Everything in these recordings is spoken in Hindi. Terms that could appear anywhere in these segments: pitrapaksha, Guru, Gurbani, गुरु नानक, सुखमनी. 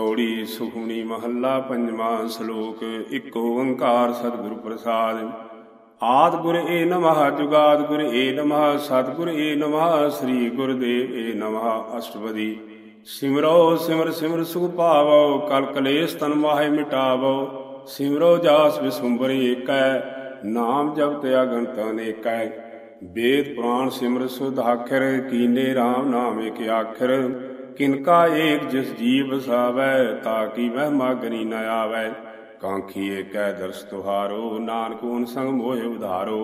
गौड़ी सुखमणी महला पंजवा श्लोक। एक ओंकार सतगुर प्रसाद। आदि गुर ए नमः, जुगाद गुर ए नमः, सतगुर ए नमः, श्री गुरुदेव ए नमः। अष्टपदी। सिमरो सिमर सिमर सुख पावो, कल कलेश तन माहि मिटावो। सिमरो जास विसुंबर एकै, नाम जपत अगणत अनेकै। वेद पुराण सिमर सुध आखिर, कीने राम नाम एक आखिर। किनका एक जिस जीव बसावै, ताकि वह मागनी न आवै। कांखी एक है दर्श तुहारो, नानक उन संग मोहि उधारो।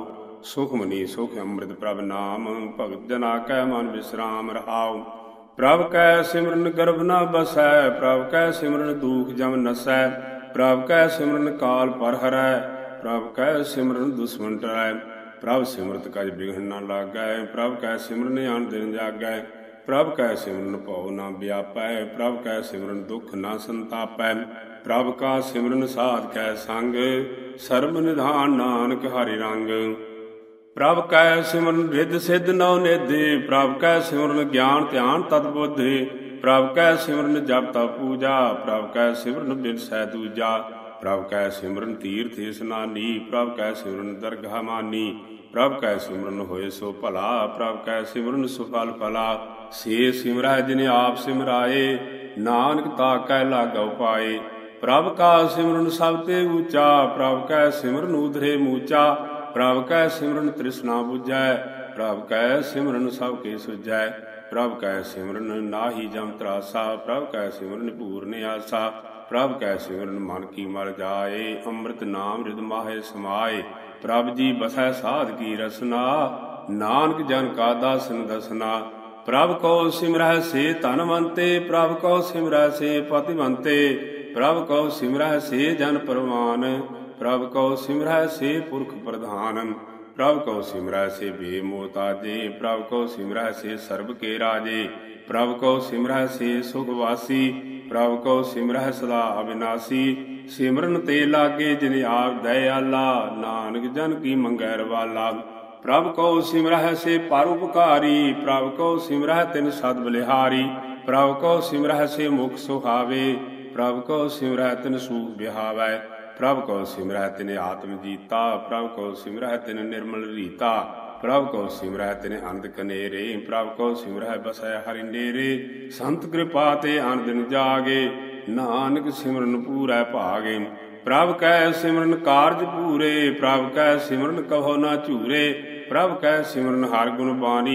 सुखमनी सुख अमृत प्रभ नाम, भगत जना कै मन विश्राम रहाओ। प्रभ कै सिमरन गर्भ न बसै, प्रभ कै सिमरन दूख जम नसै। प्रभ कै सिमरन काल पर हरै, प्रभ कै सिमरन दुश्मन टरै। प्रभ सिमरत कज बिघन न लागै, प्रभ कै सिमरन अन दिन जागै। प्रभ कै सिमरन भव न व्यापै, प्रभ कै सिमरन दुख न संतापै। प्रभ का सिमरन साध कै संग, सर्ब निधान नानक हरि रंग। प्रभ कै सिमरन रिध सिध नौ निधि, प्रभ कै सिमरन ज्ञान ध्यान तत बुद्धि। प्रभ कै सिमरन जप तप पूजा, प्रभ कै सिमरन बिनसै दूजा। प्रभ कै सिमरन तीर्थ स्नानी, प्रभ कै सिमरन दरगाह मानी। प्रभ कै सिमरन होय सो भला, प्रभ कै सिमरन सुफल फला। से सिमरह जिन आप सिमराए, नानक ताकै लागा उपाए। प्रभ का सिमरन सब ते ऊचा, प्रभ कै सिमरन उधरे मूचा। प्रभ कै सिमरन तृष्णा बुझै, प्रभ कै सिमरन सब के सुझै। प्रभ कै सिमरन नाहि जम त्रासा, प्रभ कै सिमरन पूरन आसा। प्रभ कै सिमरन मन की मर जाए, अमृत नाम हृदय माहि समाए। प्रभ जी बसै साध की रसना, नानक जन का दासन दसना। प्रभ को सिमरह से धनवंते, प्रभ को सिमरह से पतिवंते। प्रभ को सिमरह से जन परवान, प्रभ को सिमरह से पुरख प्रधान। प्रभ को सिमरह से बेमोहताजे, प्रभ को सिमरह से सर्ब के राजे। प्रभ को सिमरह से सुखवासी, प्रभ को सिमरह सदा अविनाशी। सिमरन ते लागे जिन आप दयाला, नानक जन की मंगै रवाला। प्रभ को सिमरह से परोपकारी, प्रभ को सिमरह तिन सद बलिहारी। प्रभ को सिमरह से मुख सुहावे, प्रभ को सिमरह तिन सूख बिहावै। प्रभ को सिमरह तिन आत्म जीता, प्रभ को सिमरह तिन निर्मल रीता। प्रभ को सिमरह तिन अनंत कनेरे, प्रभ को सिमरह बसै हरि नेरे। संत कृपा ते अन दिन जागे, नानक सिमरन पूरै भागे। प्रभ कै सिमरन कारज पूरे, प्रभ कै सिमरन कहो ना झूरे। प्रभ कै सिमरन हर गुण बानी,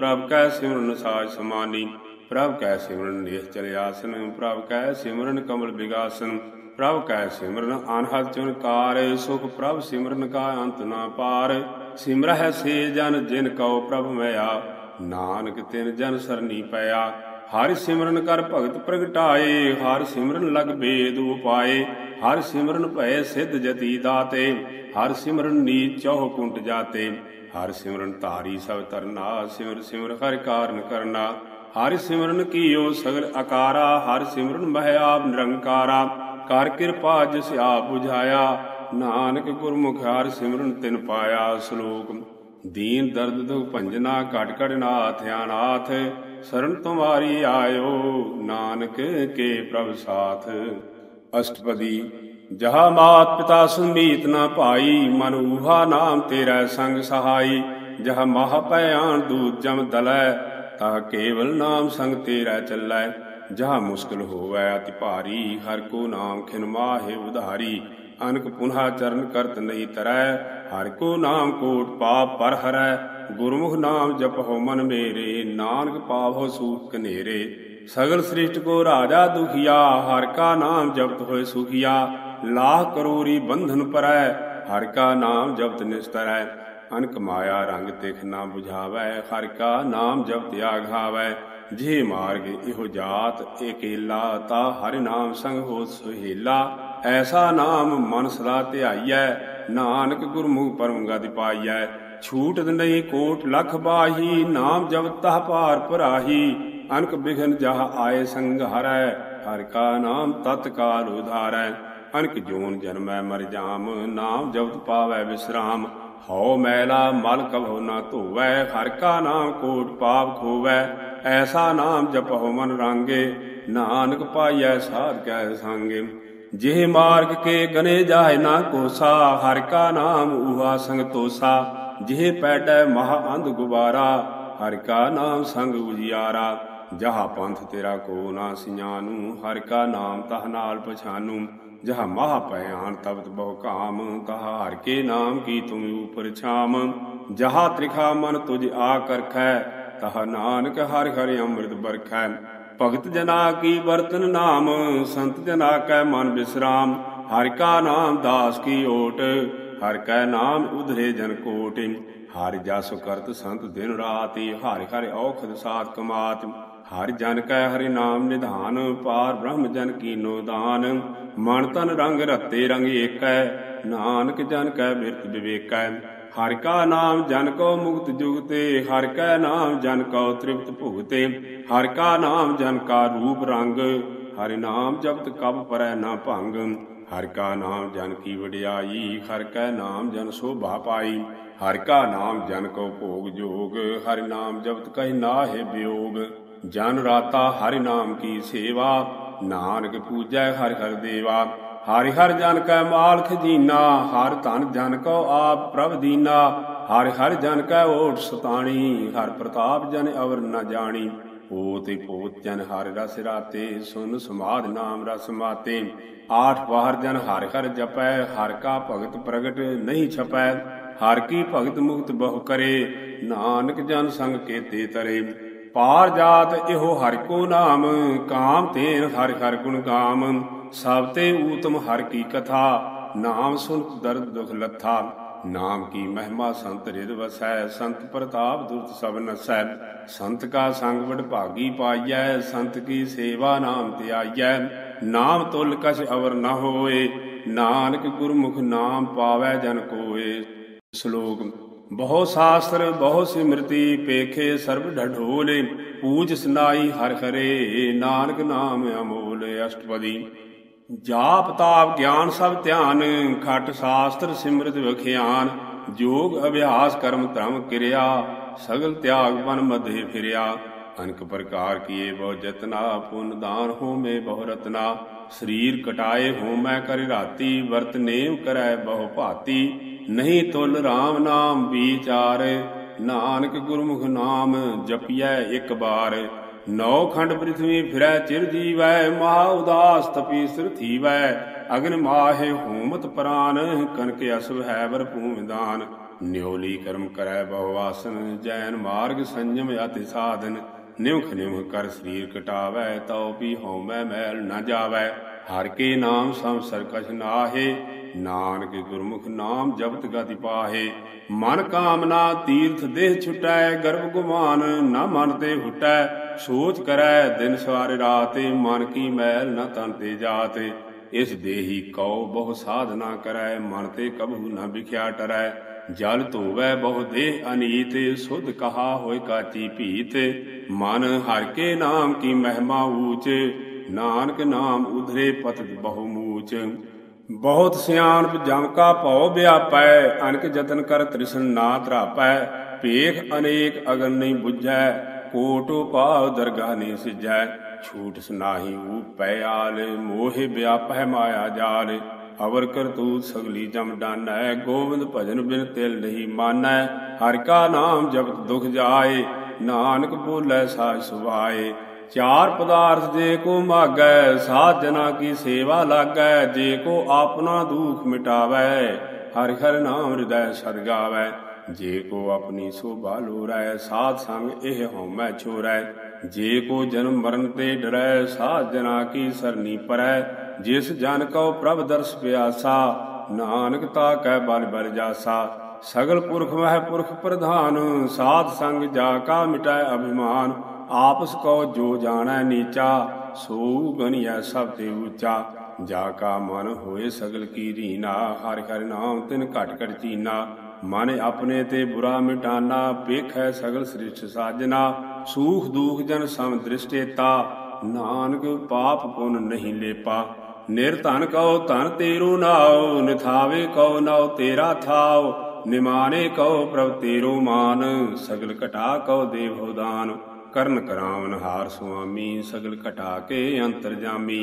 प्रभ कै सिमरन साज समानी। प्रभ कै सिमरन नेह चले आसन, प्रभ कै सिमरन कमल बिगासन। प्रभ कै सिमरन अनहद चुनकार, सुख प्रभ सिमरन का अंत ना पार। सिमरह से जन जिन कहो प्रभ मया, नानक तिन जन सरनी पया। हर सिमरन कर भगत प्रगटाए, हर सिमरन लग भेद उपाए। हर सिमरन भय सिद्ध जति दाते, हर सिमरन नीच चौह कुंट जाते। हर सिमरन तारी सब तरना, सिमर सिमर हर कारण करना। हर सिमरन कीयो सगल अकारा, हर सिमरन मह आप निरंकारा। कर कृपा जिस आप बुझाया, नानक गुरमुख हर सिमरन तिन पाया। श्लोक। दीन दर्द दुख भंजना घट घट नाथ अनाथ, शरण तुम्हारी आयो नानक के प्रभु साथ। अष्टपदी। जहा मात पिता सुमीत न पाई, मन ऊहा नाम तेरा संग सहाई। जहा माह पयान दूत जम दलै, तह केवल नाम संग तेरा चलै। जहा मुश्किल होवै अति भारी, हर को नाम खिन माहे उधारी। अनक पुनः चरण करत नहीं तरै, हर को नाम कोट पाप पर हरै। गुरमुख नाम जपहो मन मेरे, नानक पावहो सूख कनेरे। सगल सृष्ट को राजा दुखिया, हर का नाम जपत होय सुखिया। लाह करोरी बंधन परै, हर का नाम जपत निस्तरै। अनक माया रंग तिख ना बुझावै, हर का नाम जपत आघावै। जे मार्ग इहो जात एकेला, ता हरि नाम संग होत सुहेला। ऐसा नाम मन सदा ध्याइयै, नानक गुरमुख परम गति पाइयै। छूटत नहीं कोट लख बाही, नाम जपत तह पार पराही। अनक बिघन जहा आए संघ हरै, हर का नाम तत्काल उधारै। अनक जोन जन्मै मर जाम, नाम जपत पावै विश्राम। हौ मैला मल कभो न धोवै, हर का नाम कोट पाप खोवै। ऐसा नाम जपहु मन रांगे, नानक पाइयै साध कै सांगे। जिह मार्ग के गने जाय ना कोसा, हर का नाम ऊहा संग तोसा। जिह पैडै महा अंध गुबारा, हर का नाम संग उजियारा। जहा पंथ तेरा को ना सियानू, हर का नाम तह नाल पछानू। जहा महा भयान तबत बहु काम, तहा हर के नाम की तुम ऊपर छाम। जहा त्रिखा मन तुझ आ करखै, तहा नानक हर हर अमृत बरखै। भगत जना की बरतन नाम, संत जना कै मन विश्राम। हर का नाम दास की ओट, हर कै नाम उधरे जन कोट। हर जस करत संत दिन राति, हर हर औखद साथ कमात। हर जन कै हरि नाम निधान, पार ब्रह्म जन कीनो दान। मन तन रंग रते रंग एकै, नानक जन कै बिरत विवेकै। हर का नाम जन को मुक्त जुगते, हर कै नाम जन को तृप्त भुगते। हर का नाम जन का रूप रंग, हरि नाम जपत कब परै न भंग। हर का नाम जन की वडियाई, हर कै नाम जन शोभा पाई। हर का नाम जन को भोग जोग, हरि नाम जपत कहि नाहे वियोग। जन राता हरि नाम की सेवा, नानक पूजै हर हर देवा। हरि हर जन कै माल खजीना, हर धन जन को आप प्रभ दीना। हर हर जन कै ओट सताणी, हर प्रताप जन अवर न जाणी। ओत पोत जन हर रस राते, सुन समाध नाम रस माते। आठ बार जन हर हर जपै, हर का भगत प्रगट नहीं छपै। हर की भगत मुक्त बहु करे, नानक जन संग केते तरे। पार जात इहो हर को नाम, काम तेन हर हर गुण गाम। सबते ऊतम हर की कथा, नाम सुन दर्द दुख लथा। नाम की महिमा संत हृदय वसै, संत प्रताप दुर्त सब नसै। संत का संग बड़ भागी पाइयै, संत की सेवा नाम त्याइयै। नाम तुल कछ अवर न होए, नानक गुरमुख नाम पावै जन कोए। श्लोक बहु शास्त्र बहु सिमृति, पेखे सर्व ढढोले। पूज स्नाई हर हरे, नानक नाम अमोल। अष्टपदी जाप ताप ज्ञान सब ध्यान, खट शास्त्र सिमृत विख्यान। योग अभ्यास कर्म धर्म क्रिया, सगल त्याग बन मध्य फिरिया। अनेक प्रकार किए बहु जतना, पुन दान हो में बहु रत्ना। शरीर कटाए हो मैं कर राती, वर्त नेम करय बहु भाती। नहीं तुल राम नाम विचार, नानक गुरमुख नाम जपियै एक बार। नौ खंड पृथ्वी फिरै चिर जीवै, महा उदास तपी स्थिर थीवै। अग्नि माहे होमत प्राण, कनके असब है वर भूमि दान। न्योली कर्म करय बहु आसन, जैन मार्ग संयम अति साधन। निम्ख निम्ख कर शरीर कटावै, तौ भी होमै मैल न जावै। हर के नाम संसर कछ नाहे, नानक गुरमुख नाम जपत गति पाहे। मन कामना तीर्थ देह छुटै, गर्भ गुमान न मन ते हुटै। सोच करै दिन सवार रात, मन की मैल न तन ते जात। इस देही कौ बहु साधना करै, मन ते कभू न बिख्या टरै। जल धोवै बहु देह अनीत, सुध कहा होय काची भीत। मन हर के नाम की महिमा ऊच, नानक नाम उधरे पतत बहुमूच। बहुत सियाणप जम का भौ व्यापै, अनक जतन कर तृष्ण ना त्रापै। पेख अनेक अगन नहीं बुझै, कोटो पाव दरगाह नहीं सिझै। छूट सुनाही ऊपै आल, मोहे व्यापै माया जाल। अवर करतूत सगली जम डानै, गोविंद भजन बिन तिल नहीं मानै। हर का नाम जपत दुख जाए, नानक बोलै साज सुभाए। चार पदार्थ जे को मागै, सात जना की सेवा लागै। जे को अपना दुख मिटावै, हर हर नाम हृदय सदगावै। जे को अपनी शोभा लोरै, साध संग एह होमै छोरै। जे को जन्म मरण ते डरै, सात जना की सरनी परै। जिस जन को प्रभ दर्श प्यासा, नानक ताकै बल बल जासा। सगल पुरख वह पुरख प्रधान, साध संग जाका मिटाय अभिमान। आपस को जो जाना नीचा, सो गनिया सब ते ऊचा। जाका मन होए सगल की रीना, हर हर नाम तिन घट घट चीना। मन अपने ते बुरा मिटाना, पेखै सगल सृष्ट साजना। सूख दूख जन सम दृष्टेता, नानक पाप पुन नहीं लेपा। निरधन कहो धन तेरू नाओ, निथावे कहो नाओ तेरा थाओ, निमाने कहो प्रभ तेरो मान, सगल घटा कहो देवो दान। करण करावन हार स्वामी, सगल घटा के अंतरजामी,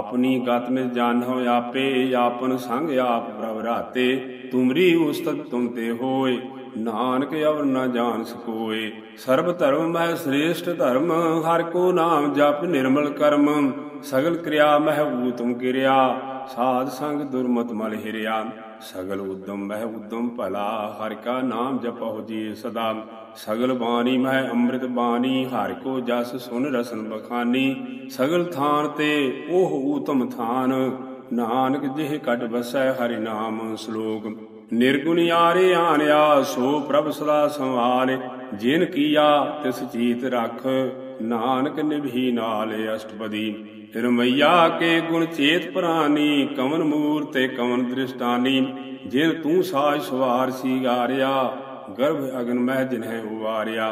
अपनी गत में जानो आपे, आपन संग आप प्रभ राते, तुमरी उस्तत तुम ते होए, नानक अवर न जान सकोए। सर्व धर्म मह श्रेष्ठ धर्म, हर को नाम जप निर्मल कर्म, सगल क्रिया मह ऊतम क्रिया, साध संग दुर्मत मल हिरिया, सगल उद्यम मह उद्यम भला, हर का नाम जपहु जी सदा, सगल बानी मह अमृत बानी, हर को जस सुन रसन बखानी, सगल थान ते ओह ऊतम थान, नानक जिह कट बसै हरि नाम। श्लोक निर्गुण यारे आनया, सो प्रभ सदा संभाले, जिन किया तिस चीत रख, नानक निभी नाल अष्टपदी। रमैया के गुण चेत प्राणी, कवन मूर्ति कवन दृष्टानी, जिन तू साज सवार सिंगारिया, गर्भ अग्न मह जिन्ह उवारिया,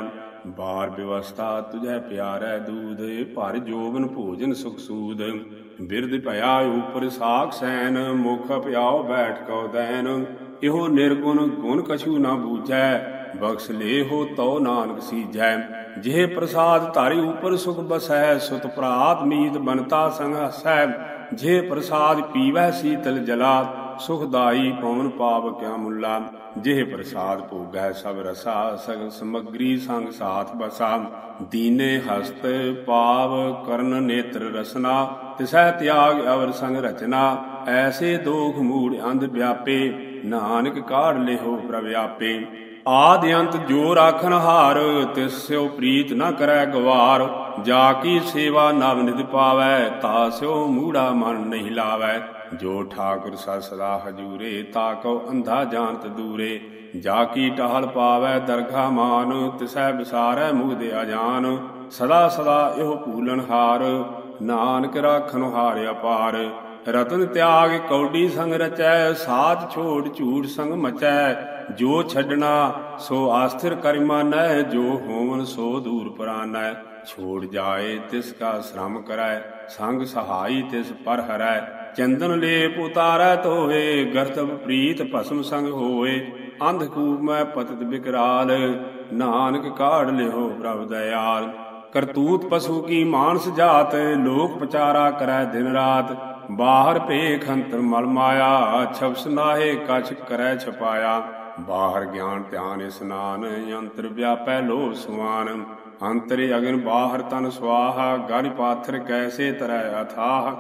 बार व्यवस्था तुझे प्यारै दूध, भर जोबन भोजन सुख सूद, बिरद भया ऊपर साख सैन, मुख प्याओ बैठ कौ दैन, इहो निर्गुण गुण कछु ना बूझै, बख्श लेहो तौ नानक सीजै, जिह प्रसाद तारी ऊपर सुख बसै, सुत प्रात मीत बनता संग हसै, जे प्रसाद पीवै शीतल जला, सुखदाई पवन पाव क्या मुला, जिह प्रसाद भोगै सब रसा, सगल समग्री संग साथ बसा, दीने हस्त पाव कर्ण नेत्र रसना, तिसै त्याग अवर संग रचना, ऐसे दोख मूड अंध व्यापे, नानक काढ़ लेहो प्रभ आपे। आदि अंत जो राखन हार, तिस्यो प्रीत न करै गवार, जाकी सेवा नव निधि पावै, तास्यो मूढ़ा मन नहीं लावै, जो ठाकुर सा सदा हजूरे, ताको अंधा जानत दूरे, जाकी टहल पावै दरघा मान, तिसै बिसारै मुगदे अजान, सदा सदा इहो पूलन हार, नानक राखन हार अपार। रतन त्याग कौडी संग रचै, साच छोड़ झूठ संग मचै, जो छड्डना सो आस्थिर करि मानै, जो होवन सो दूर परानै, छोड़ जाए तिसका श्रम करै, संग सहाई तिस पर हरै, चंदन लेप उतारै धोए, गर्तव प्रीत भस्म संग होए, अंधकूप मैं पतित बिकराल, नानक काढ़ लिहो प्रभ दयाल। करतूत पशु की मानस जात, लोक पचारा करै दिन रात, बाहर भेख अंतर मल माया, छपस नाहे कछ करै छपाया, बाहर ज्ञान ध्यान स्नान, अंतर व्यापै लोभ सुमान, अंतरे अग्नि बाहर तन स्वाहा, गन पाथर कैसे तरै अथाह,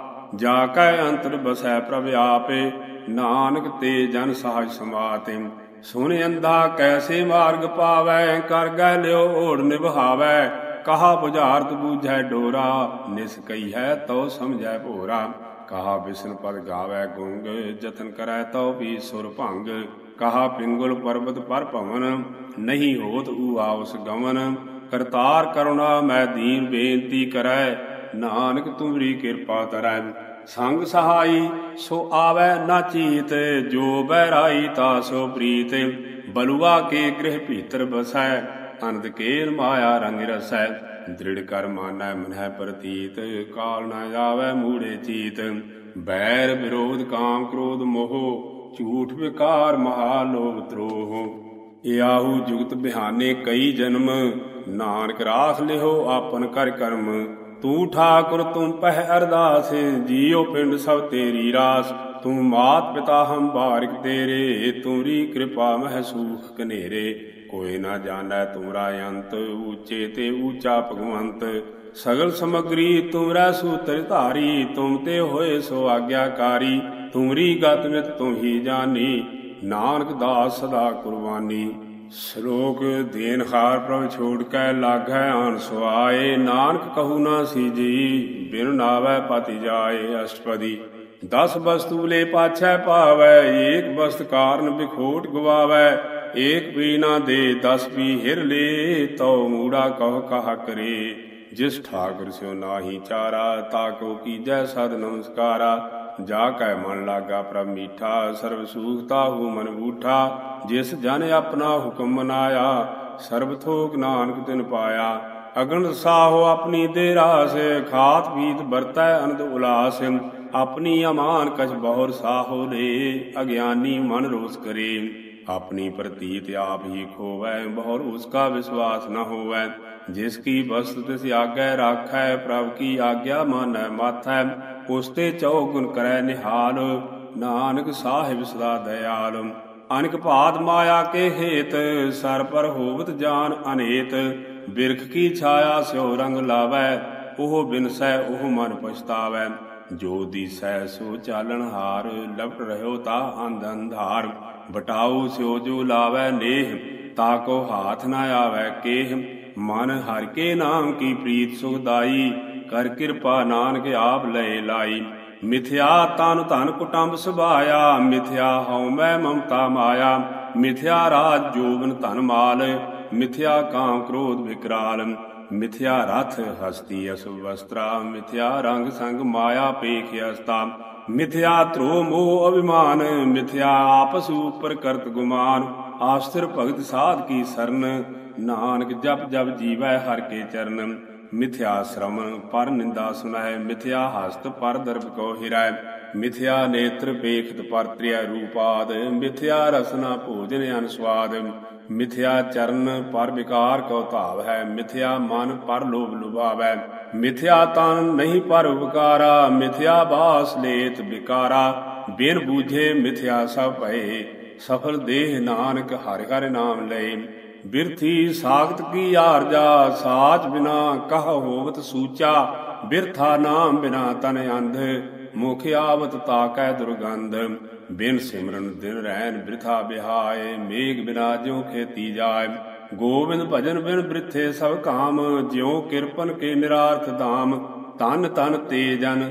जाकै अंतर बसै प्रभ आपे, नानक ते जन सहज समाते। सुन अंधा कैसे मार्ग पावै, कर गै लियो ओढ़ निभावै, कहा बुझारत बूझै डोरा, निस कही है तो समझै भोरा, कहा विष्णु पद गावै गुंग, जतन करै तौ भी सुर भंग, कहा पिंगुल पर्वत पर भवन, नहीं होत ऊआ उस गमन, करतार करुणा मैं दीन बेनती करै, नानक तुमरी कृपा धरै, संग सहाई सो आवै ना चीत, जो बैराई ता सो प्रीत, बलुआ के गृह भीतर बसै, अनंद केर माया रंग रसै, दृढ़ कर मानै मनह प्रतीत, काल न जावै मूढ़े चीत, बैर विरोध काम क्रोध मोह, झूठ विकार महा लोभ द्रोह, याहू जुगत बिहाने कई जन्म, नानक राख लिहो आपन कर कर्म, तू ठाकुर तुम पह अरदास, जियो पिंड सब तेरी रास, तुम मात पिता हम बारिक तेरे, तुम्हारी कृपा मह सूख कनेरे, कोई ना जानै तुमरा अंत, ऊचे ते ऊचा भगवंत, सगल समग्री तुमरा सूत्र धारी, तुम ते होए सो आज्ञाकारी, तुमरी गत मित तुम ही जानी, नानक दास सदा कुर्बानी। श्लोक देनहार प्रभु छोड़ कै लागै आन सुआए, नानक कहु ना सीजी बिनु नावै पति जाए। अष्टपदी दस वस्तु ले पाछै पावै, एक वस्तु कारण बिखोट गवावै, एक बीना दे दस भी हिर ले, तौ मूड़ा कह कहा करे, जिस ठाकुर स्यो नाही चारा, ताको कीजै सद नमस्कारा, जाकै मन लागा प्रभ मीठा, सर्व सूख ताहु मन बूठा, जिस जन अपना हुक्म मनाया, सर्ब थोक नानक तिन पाया, अगन साहो अपनी दे रास, खात पीत बरतै अनंद उलास, अपनी अमान कछ बहुर साहो ले, अज्ञानी मन रोष करे। अपनी प्रतीत आप ही खोवै, बहुर उसका विश्वास न होवै। जिसकी वस्तु तिस आज्ञा राखै, प्रभु की आज्ञा मानै माथै। उसते चौगुन करै निहाल, नानक साहिब सदा दयाल। अनक भात माया के हेत, सर पर होवत जान अनेत। बिरख की छाया स्यो रंग लावै, ओह बिनसै ओह मन पछतावै। जो दिसै सो चालन हार, लपट रह्यो ता अंध अंधार। बटाऊ स्यो जो लावै नेह, ताको हाथ न आवै केह। मन हर के नाम की प्रीत सुखदाई, कर कृपा नानक आप लय लाई। मिथ्या तानु धन कुटुंब सुभाया, मिथ्या हऊ मैं ममता माया। मिथ्या राज जोबन धन माल, मिथ्या काम क्रोध विकराल। मिथ्या रथ हस्ती असुवस्त्रा, मिथ्या रंग संग माया पेख अस्ता। मिथ्या त्रोह मोह अभिमान, मिथ्या आपस ऊपर करत गुमान। आस्थिर भगत साध की शरण, नानक जप जप जीवै हर के चरण। मिथ्या श्रवण पर निंदा सुनाय, मिथ्या हस्त पर दर्भ को हिराय। मिथ्या नेत्र पेखत पर त्रिया रूपाद, मिथ्या रसना भोजन अनुस्वाद। मिथ्या चरण पर विकार को धाव है, मिथ्या मन पर लोभ लुभावै। मिथ्या तन नहीं पर उपकारा, मिथ्या बास लेत विकारा। बिन बूझे मिथ्या सब भये, सफल देह नानक हरि हरि नाम लये। बिरथी सागत की आरजा, साच बिना कह होवत सूचा। बिरथा नाम बिना तन अंध, मुख आवत ताकै दुर्गंध। बिन सिमरन दिन रैन बिरथा बिहाय, मेघ बिना ज्यों खेती जाय। गोविंद भजन बिन बिरथे सब काम, ज्यों किरपन के निरार्थ दाम। तन तन ते जन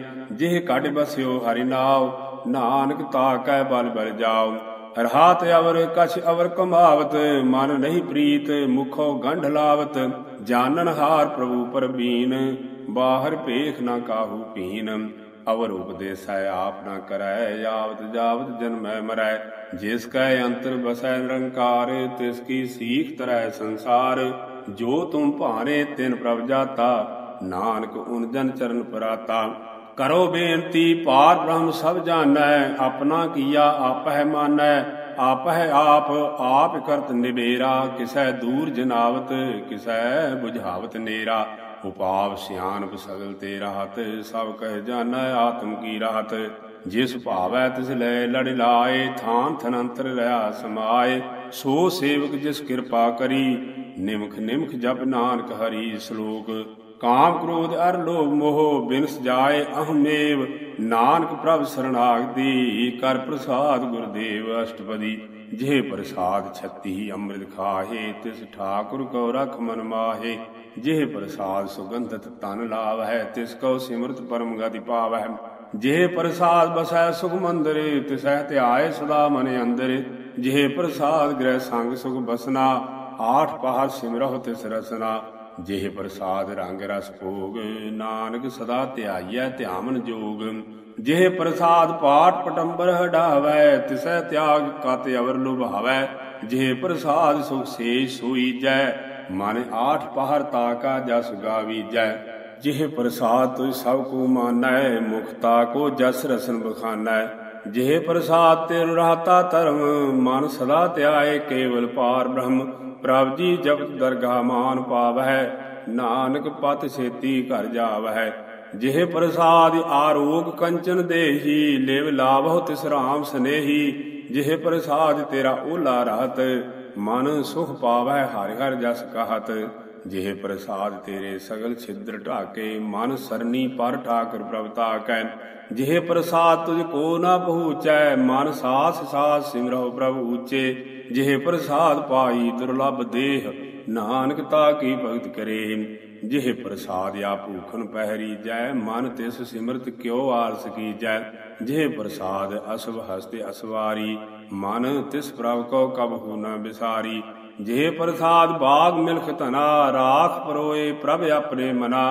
जिह कट बस्यो हरिनाव, नानक ताकै बल बल जाओ। राहत अवर कछ अवर कमावत, मन नहीं प्रीत मुखो गंढ लावत। जानन हार प्रभु परबीन, बाहर पेख न काहू पीन। अवर उपदेसै आप न करै, यावत जावत जन्मै मरै। जिसकै अंतर बसै निरंकार, तिसकी सीख तरै संसार। जो तुम भाने तिन प्रभु जाता, नानक उन जन चरण पराता। करो बेनती पार ब्रह्म सब जानै, अपना किया आपह मानै। आपह आप करत निबेरा, किसै दूर जनावत किसै बुझावत नेरा। उपाव सियानप सगल ते राहत, सब कह जानै आत्म की राहत। जिस भावै तिस लय लड़ लाए, थान थनंतर रया समाए। सो सेवक जिस कृपा करी, निमख निमख जप नानक हरि। श्लोक काम क्रोध अर लोभ मोह, बिनस जाय अहमेव। नानक प्रभु शरणागति, कर प्रसाद गुरुदेव अष्टपदी। जे प्रसाद छत्ती अमृत खाहे, तिस ठाकुर को रख मन माहे। जे प्रसाद सुगंधत तन लावै, तिसको सिमरत परम गति पावै। जे प्रसाद बसै सुख मंदिरे, तिसै ध्याए सदा मन अंदर। जे प्रसाद गृह संग सुख बसना, आठ पहर सिमरहु तिस रसना। जेह प्रसाद रंग रस भोग, नानक सदा त्यागै ध्यामन जोग। जेह प्रसाद पाठ पटंबर हडावै, तिसै त्याग कत अवर लुभावै। जेह प्रसाद सुख सेज सोईजै, मन आठ पहर ताका जस गावीजै। जेह प्रसाद तुझ सब को मानै, मुख ताको जस रसन बखानै। जेह प्रसाद तेरु रहता धर्म, मन सदा त्याए केवल पार ब्रह्म। प्रभ जी जपत दरगाह मान पावै, नानक पत छेती घर जावै। जेह प्रसाद आरोग कंचन देही, लेव लाभो तिस राम स्नेही। जेह प्रसाद तेरा ओला रहत, मन सुख पावै हरि हर जस कहत। जेह प्रसाद तेरे सगल छिद्र ढाके, मन सरनी पर ठाकुर प्रभु ताकै। जेह प्रसाद तुझ को न पहुँचै, मन सास सास सिमरहु प्रभु ऊचे। जेह प्रसाद पाई दुर्लभ देह, नानक ताकी भगत करे। जेह प्रसाद या भूखन पहरी जै, मन तिस सिमरत क्यों आलस की जै। जेह प्रसाद असब हस्ते असवारी, मन तिस प्रभ को कबहु न बिसारी। जेह प्रसाद बाग मिलख तना, राख परोए प्रभ अपने मना।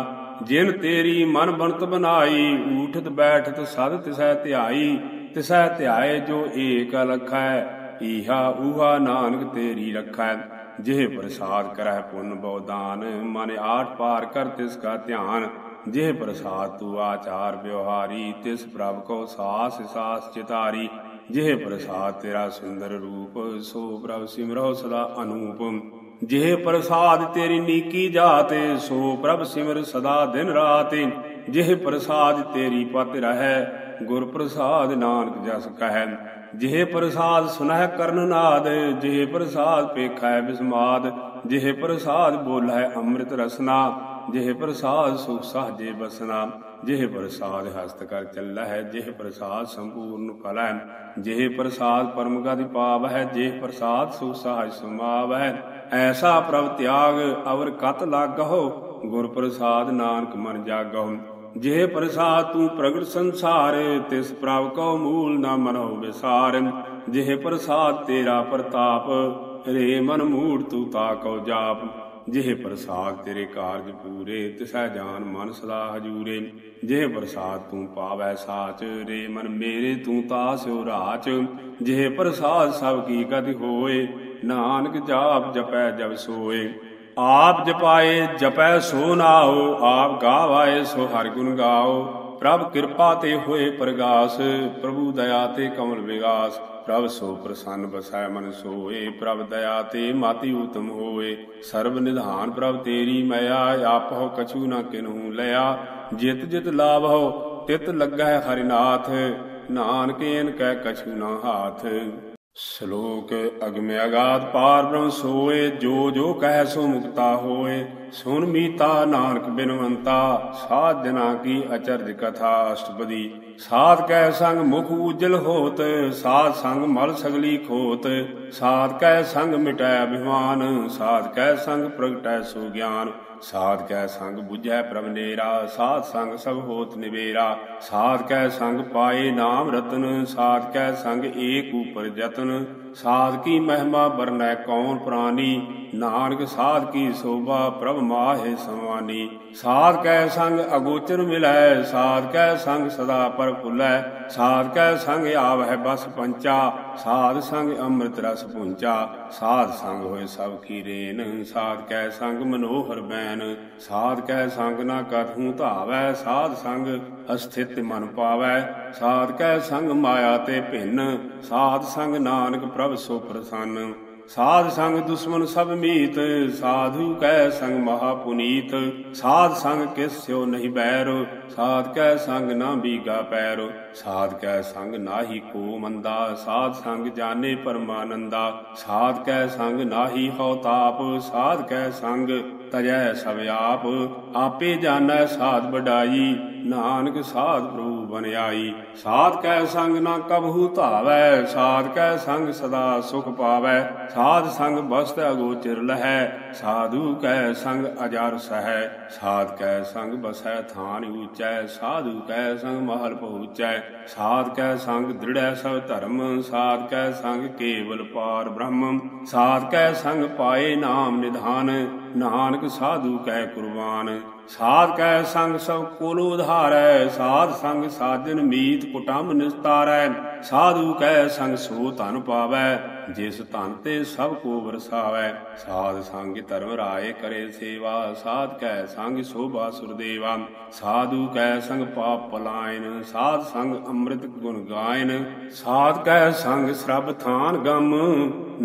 जिन तेरी मन बनत बनाई, ऊठत बैठत सद तिसै ध्याई। तिसै ध्याए जो एक लखै, ईहा ऊहा नानक तेरी रखै। जेह प्रसाद करह पुन बहुदान, मन आठ पार कर तिसका ध्यान। जिह प्रसाद तू आचार व्यवहारी, तिस प्रभ को सास सास चितारी। जिह प्रसाद तेरा सुंदर रूप, सो प्रभ सिमरहो सदा अनूप। जिहे प्रसाद तेरी नीकी जाते, सो प्रभ सिमर सदा दिन रात। जिहे प्रसाद तेरी पत रहै, गुर प्रसाद नानक जस कहै। जिहे प्रसाद सुनह करण नाद, जिहे प्रसाद पेखै बिस्माद। जिहे प्रसाद बोलै अमृत रसना, जिहे प्रसाद सुख सहजे बसना। जिहे प्रसाद हस्त कर चलह, जिहे प्रसाद संपूर्ण फलह। जिहे प्रसाद परम गति पावह, जिहे प्रसाद सुख सहज समावह। ऐसा प्रभ त्याग अवर कत लागहो, गुर प्रसाद नानक मन जागहो। जिहे प्रसाद तू प्रगट संसार, तिस प्रभ को मूल न मनो विसार। जिहे प्रसाद तेरा प्रताप, रे मन मूढ़ तू ताको जाप। जिहे प्रसाद तेरे कारज पूरे, तिसै जान मन सदा हजूरे। जिहे प्रसाद तू पावै साच, रे मन मेरे तू तास्यो राच। जिहे प्रसाद सब की गति होए, नानक जाप जपै जब सोए। आप जपाए जपै सो नाओ, आप गावाए सो हर गुण गाओ। प्रभ कृपा ते होए प्रगास, प्रभु दया ते कमल विगास। प्रभ सो प्रसन्न बसै मन सोए, प्रभ दया ते माति उत्तम होए। सर्व निधान प्रभ तेरी मया, आपहु कछु न किन्हु लया। जित जित लाभहु तित लगै हरिनाथ, नानक एन कै कछु न हाथ। श्लोक अगम अगाध पार ब्रह्म सोए, जो जो कह सो मुक्ता होए। सुन मीता नानक बिनवंता, साध जना की अचरज कथा। अष्टपदी साध कै संग मुख उज्जल होत, साध संग मल सगली खोत। साध कै संग मिटै अभिमान, साध कै संग प्रगटै सो ज्ञान। साध कै संग बुझै प्रभ नेरा, साध संग सब होत निबेरा। साध कै संग पाए नाम रतन, साध कै संग एक ऊपर जतन। साध की महिमा बरनै कौन प्राणी, नानक साध की शोभा प्रभ माहे समानी। साध कै संग अगोचर मिलै, साध कै संग सदा पर पुलै। साध कै संग आवै बस पंचा, साध संग अमृत रस पुंचा। साध संग होय सब की रेन, साध कै संग मनोहर बैन। साध कै संग न कथू धावै, साध संग अस्थित मन पावै। साध कै संग माया ते भिन्न, साध संग नानक प्रभ सो प्रसन्न। साध संग दुश्मन सब मीत, साधु कै संग महापुनीत। साध संग किस्यो नहीं बैर, साध कै संग ना बीगा पैर। साध कै संग नाही को मंदा, साध संग जाने परमानंदा। साध कै संग नाही हौ ताप, साध कै संग तजै सब आप। आपे जानै साध बड़ाई, नानक साध प्रभु बन आई। साध कै संग न कबहू धावै, साध कै संग सदा सुख पावै। साध संग बस्त अगोचर लहै, साधु कै संग अजर सहै। साध कै संग बसै थान ऊचै, साधु कै संग महल पहुँचै। साध कै संग दृढ़ै सब धर्म, साध कै संग केवल पार ब्रह्म। साध कै संग पाए नाम निधान, नानक साधु कै कुर्बान। साध कै संग सब कोलो धारै, साध संग साजन मीत कुटुंब निस्तारै। साधु कै संग सो धन पावै, जिस धन ते सब को बरसावै। साध संग धर्म राय करे सेवा, साध कै संग शोभा सुरदेवा। साधु कै संग पाप पलायन, साध संग अमृत गुण गायन। साध कै संग श्रभ थान गम,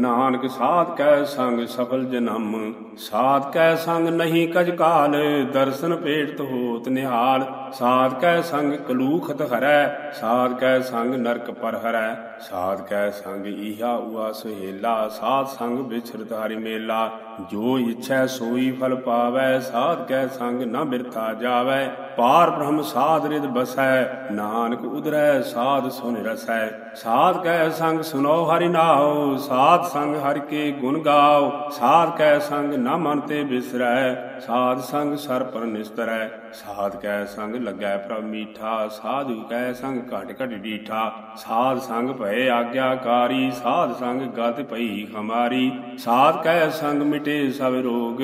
नानक साध कै संग सफल जनम। साध कै संग नहीं कज काल, दर्शन भेटत होत निहाल। साध कै संग कलूखत हरै, साध कै संग नरक पर हरै। साध कै संग ईहा उआ सुहेला, साध संग बिछरत हरि मेला। जो इच्छै सोई फल पावै, साध कै संग न बिरथा जावै। पार ब्रह्म साध रिद बसै, नानक उदरै साध सुन रसै। साध कै संग सुनो हरि नाओ, साध संग हरि के गुण गाओ। साध कै संग न मन ते बिसरै, साध संग सर पर निस्तरै। साध कै संग लगै प्रभ मीठा, साधु कै संग घट घट डीठा। साध संग भय आज्ञाकारी, साध संग गति पई हमारी। साध कै संग मिटे सब रोग,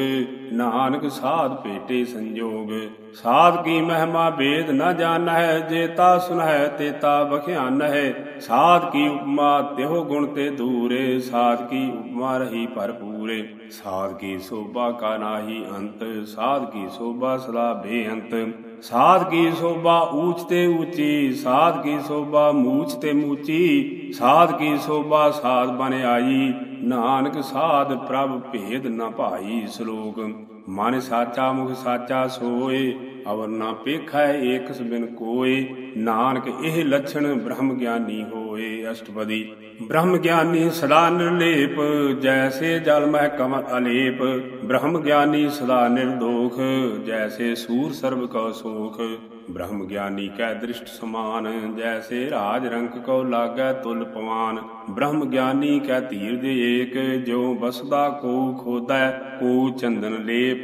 नानक साध भेटे संजोग। साध की महिमा भेद न जानह, जेता सुनह तेता बख्यान है। साध की उपमा त्यों गुण ते दूरे, साध की उपमा रही भरपूरे। साध की शोभा का नाही अंत, साध की शोभा सदा बेअंत। साध की शोभा ऊंच ते ऊंची, साध की शोभा मूच ते मूची, साध की शोभा साध बन आई, नानक साध प्रभ भेद न भाई। श्लोक। मन साचा मुख साचा सोए, अवर ना पेखा एक बिन कोय, नानक एह लक्षण ब्रह्म ज्ञानी होए। अष्टपदी। ब्रह्म ज्ञानी सदा निर्लेप, जैसे जल मह कमल अलेप, ब्रह्म ज्ञानी सदा निर्दोख, जैसे सूर सर्व को सोख, ब्रह्म ज्ञानी कै दृष्ट समान, जैसे राज रंक को लागै तुल पवान, ब्रह्म ज्ञानी कै तीर्थ एक, जो बसदा को खोदै को चंदन लेप,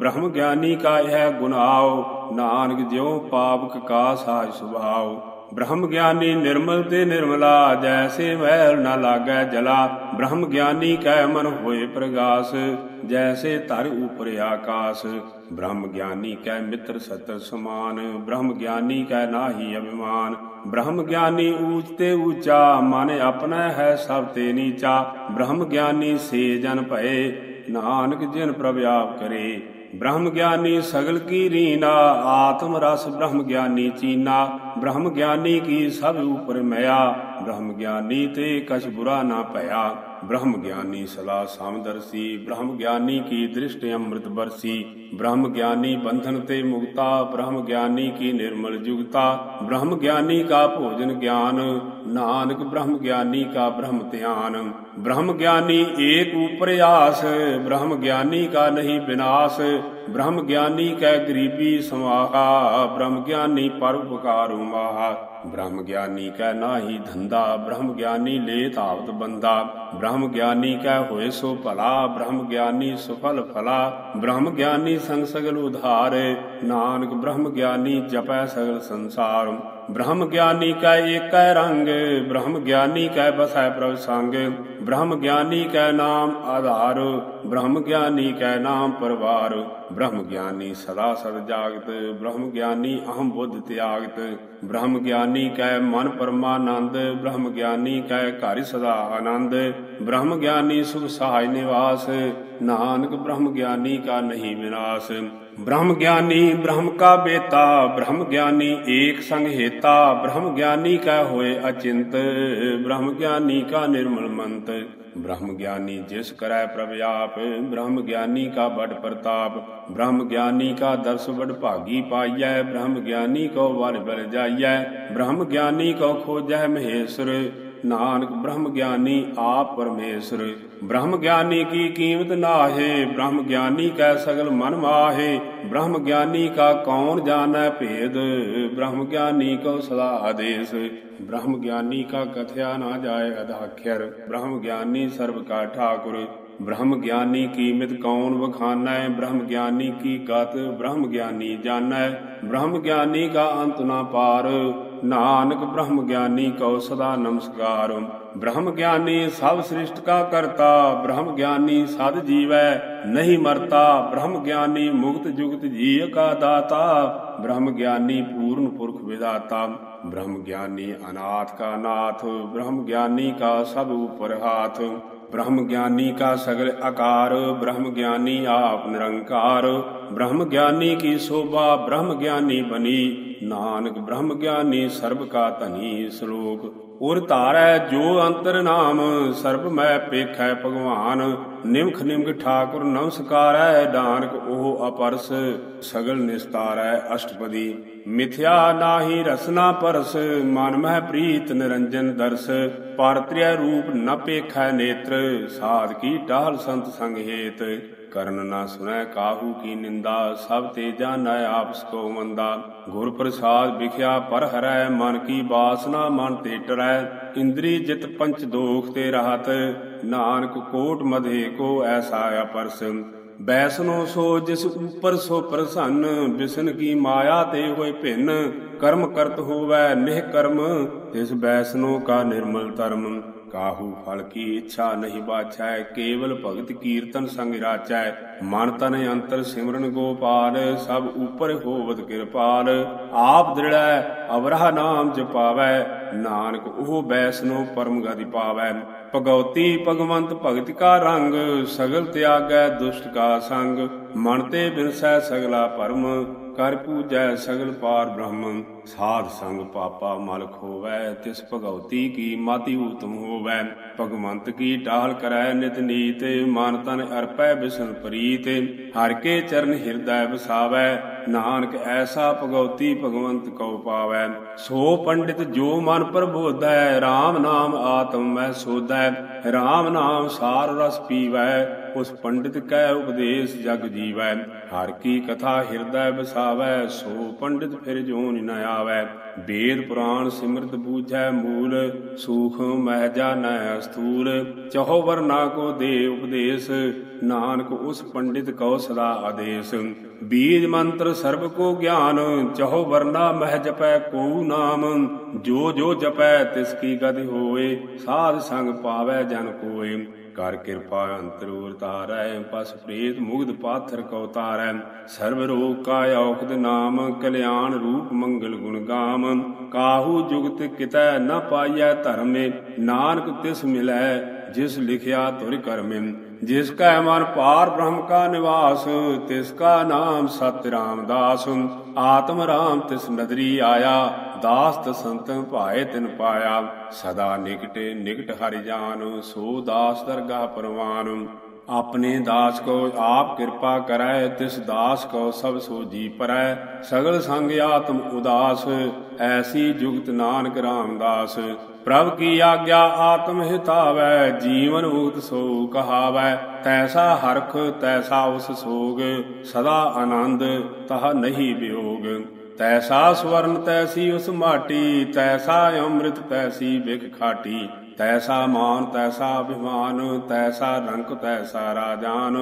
ब्रह्म ज्ञानी का यह गुनाओ, नानक ज्यों पाप का साज सुभाओ। ब्रह्म ज्ञानी निर्मल ते निर्मला, जैसे वैल न लागै जला, ब्रह्म ज्ञानी कै मन होए प्रगास, जैसे तर ऊपर आकाश, ब्रह्म ज्ञानी कै मित्र सतर समान, ब्रह्म ज्ञानी कै नाही अभिमान, ब्रह्म ज्ञानी ऊंच ते ऊंचा, मन अपना है सब ते नीचा, ब्रह्म ज्ञानी से जन भये, नानक जिन प्रभु आप करे, ब्रह्म ज्ञानी सगल की रीना, आत्म रस ब्रह्म ज्ञानी चीना, ब्रह्म ज्ञानी की सब ऊपर मया, ब्रह्म ज्ञानी ते कछ बुरा ना पया, ब्रह्म ज्ञानी सदा सामदर्शी, ब्रह्म ज्ञानी की दृष्टि अमृत बरसी, ब्रह्म ज्ञानी बंधन ते मुक्ता, ब्रह्म ज्ञानी की निर्मल जुगता, ब्रह्म ज्ञानी का भोजन ज्ञान, नानक ब्रह्म ज्ञानी का ब्रह्म ध्यान, ब्रह्म ज्ञानी एक ऊपर आस, ब्रह्म ज्ञानी का नहीं विनाश, ब्रह्म ज्ञानी कै गरीबी समाहा, ब्रह्म ज्ञानी पर उपकार उमाहा, ब्रह्म ज्ञानी कै नाही धंधा, ब्रह्म ज्ञानी ले तावत बंदा, ब्रह्म ज्ञानी कै होए सो भला, ब्रह्म ज्ञानी सुफल फला, ब्रह्म ज्ञानी संग सगल उधारे, नानक ब्रह्म ज्ञानी जपै सगल संसार, ब्रह्म ज्ञानी कै एकै रंग, ब्रह्म ज्ञानी कै बसै प्रभु संग, ब्रह्म ज्ञानी कै नाम आधार, ब्रह्म ज्ञानी कै नाम परवार, ब्रह्म ज्ञानी सदा सद जागत, ब्रह्म ज्ञानी अहम बुद्ध त्यागत, ब्रह्म ज्ञानी कै मन परमानंद, ब्रह्म ज्ञानी कै घर सदा आनंद, ब्रह्म ज्ञानी सुख सहाय निवास, नानक ब्रह्म ज्ञानी का नहीं विनाश, ब्रह्म ज्ञानी ब्रह्म का बेता, ब्रह्म ज्ञानी एक संग हेता, ब्रह्म ज्ञानी का होए अचिंत, ब्रह्म ज्ञानी का निर्मल मंत, ब्रह्म ज्ञानी जिस करै प्रभु आप, ब्रह्म ज्ञानी का बड़ प्रताप, ब्रह्म ज्ञानी का दर्श बड़ भागी पाइयै, ब्रह्म ज्ञानी को वर बर जाइयै, ब्रह्म ज्ञानी को खोजै महेश्वर, नानक ब्रह्म ज्ञानी आप परमेश्वर, ब्रह्म ज्ञानी की कीमत नाहे, ब्रह्म ज्ञानी कै सगल मन माहे, ब्रह्म ज्ञानी का कौन जानै भेद, ब्रह्म ज्ञानी को सदा आदेश, ब्रह्म ज्ञानी का कथया ना जाए अधाख्यर, ब्रह्म ज्ञानी सर्व का ठाकुर, ब्रह्म ज्ञानी कीमत कौन बखानै, ब्रह्म ज्ञानी की गत ब्रह्म ज्ञानी जानै, ब्रह्म ज्ञानी का अंत ना पार, नानक ब्रह्म ज्ञानी को सदा नमस्कार, ब्रह्म ज्ञानी सब सृष्टि का करता, ब्रह्म ज्ञानी सद जीवै नहीं मरता, ब्रह्म ज्ञानी मुक्त जुगत जीव का दाता, ब्रह्म ज्ञानी पूर्ण पुरख विधाता, ब्रह्म ज्ञानी अनाथ का नाथ, ब्रह्म ज्ञानी का सब ऊपर हाथ, ब्रह्म ज्ञानी का सगल आकार, ब्रह्म ज्ञानी आप निरंकार, ब्रह्म ज्ञानी की शोभा ब्रह्म ज्ञानी बनी, नानक ब्रह्म ज्ञानी सर्व का धनी। श्लोक। उर तारै जो अंतर नाम, सर्ब मैं पेखै भगवान, निमख निमख ठाकुर नमस्कारय, नानक ओह अपरस सगल निस्तारै। अष्टपदी। मिथ्या नाही रसना परस, मन मह प्रीत निरंजन दर्श, पारत्र्य रूप न पेखै नेत्र, साध की टाल संत संग हेत, करण न सुनै काहू की निंदा, सब ते जानै आपस को मंदा, गुर प्रसाद बिख्या पर हरै, मन की बासना मन ते टरै, इंद्री जित पंच दोख ते राहत, नानक कोट मधे को ऐसा अपरस। बैसनो सो जिस ऊपर सो प्रसन्न, बिसन की माया ते होय भिन्न, कर्म करत होवै निह कर्म, तिस बैसनो का निर्मल धर्म, काहू फल की इच्छा नहीं बाछै, केवल भगत कीर्तन संग राचै, मन तन अंतर सिमरन गोपाल, सब ऊपर होवत कृपाल, आप दृढ़ै अवराह नाम जपावै, ਨਾਨਕ ਉਹ ਬੈਸਨੋ ਪਰਮ ਗਤਿ ਪਾਵੈ। ਭਗਉਤੀ ਭਗਵੰਤ ਭਗਤ ਕਾ ਰੰਗ, ਸਗਲ ਤਿਆਗੈ ਦੁਸ਼ਟ ਕਾ ਸੰਗ। ਮਨ ਤੇ ਬਿਨਸੈ ਸਗਲਾ ਪਰਮ, ਕਰ ਪੂਜੈ ਸਗਲ ਪਾਰ ਬ੍ਰਹਮ। ਸਾਧ ਸੰਗ ਪਾਪਾ ਮਲ ਖੋਵੈ, ਤਿਸ ਭਗਉਤੀ ਕੀ ਮਤਿ ਊਤਮ ਹੋਵੈ। ਭਗਵੰਤ ਕੀ ਟਾਹਲ ਕਰੈ ਨਿਤ ਨੀਤ, ਮਨ ਤਨ ਅਰਪੈ ਬਿਸਨ ਪ੍ਰੀਤ। ਹਰਿ ਕੇ ਚਰਨ ਹਿਰਦੈ ਵਸਾਵੈ, ਨਾਨਕ ऐसा भगवती भगवंत कौ पावै। सो पंडित जो मन प्रबोधै, राम नाम आत्म मैं सोधै। राम नाम सार रस पीवै, उस पंडित कै उपदेश जग जीवै। हर की कथा हृदय बसावै, सो पंडित फिर जोन न आवै। वेद पुराण सिमरत बूझै मूल, सूक्ष्म महि जानय स्थूल। चहो वरना को दे उपदेश, नानक उस पंडित कौ सदा आदेश। बीज मंत्र सर्व को ज्ञान, चहो वरना मह जपै को नाम। जो जो जपै तिसकी गति होए, साध संग पावै जन कोय। कर कृपा अंतरु उतारै, पस प्रेत मुग्ध पाथर कौ तारै। सर्व रोग का औखद नाम, कल्याण रूप मंगल गुण गाम। काहू जुगत कितै न पाइयै धर्मे, नानक तिस मिलै जिस लिखिया तुर करमे। जिसका मन पार ब्रह्म का निवास, तिसका नाम सत राम दास। आत्म राम तिस नदरी आया, दास तसंत भाए तिन पाया। सदा निकटे निकट हरि जान, सो दास दरगाह परवान। अपने दास को आप कृपा करै, तिस दास को सब सो जी परै। सगल संग आत्म उदास, ऐसी जुगत नानक रामदास। प्रभु की आज्ञा आत्म हितावै, जीवन मुक्त सो कहावै। तैसा हरख तैसा उस सोग, सदा आनंद तह नहीं वियोग। तैसा स्वर्ण तैसी उस माटी, तैसा अमृत तैसी बिख खाटी। तैसा मान तैसा अभिमान, तैसा रंक तैसा राजान।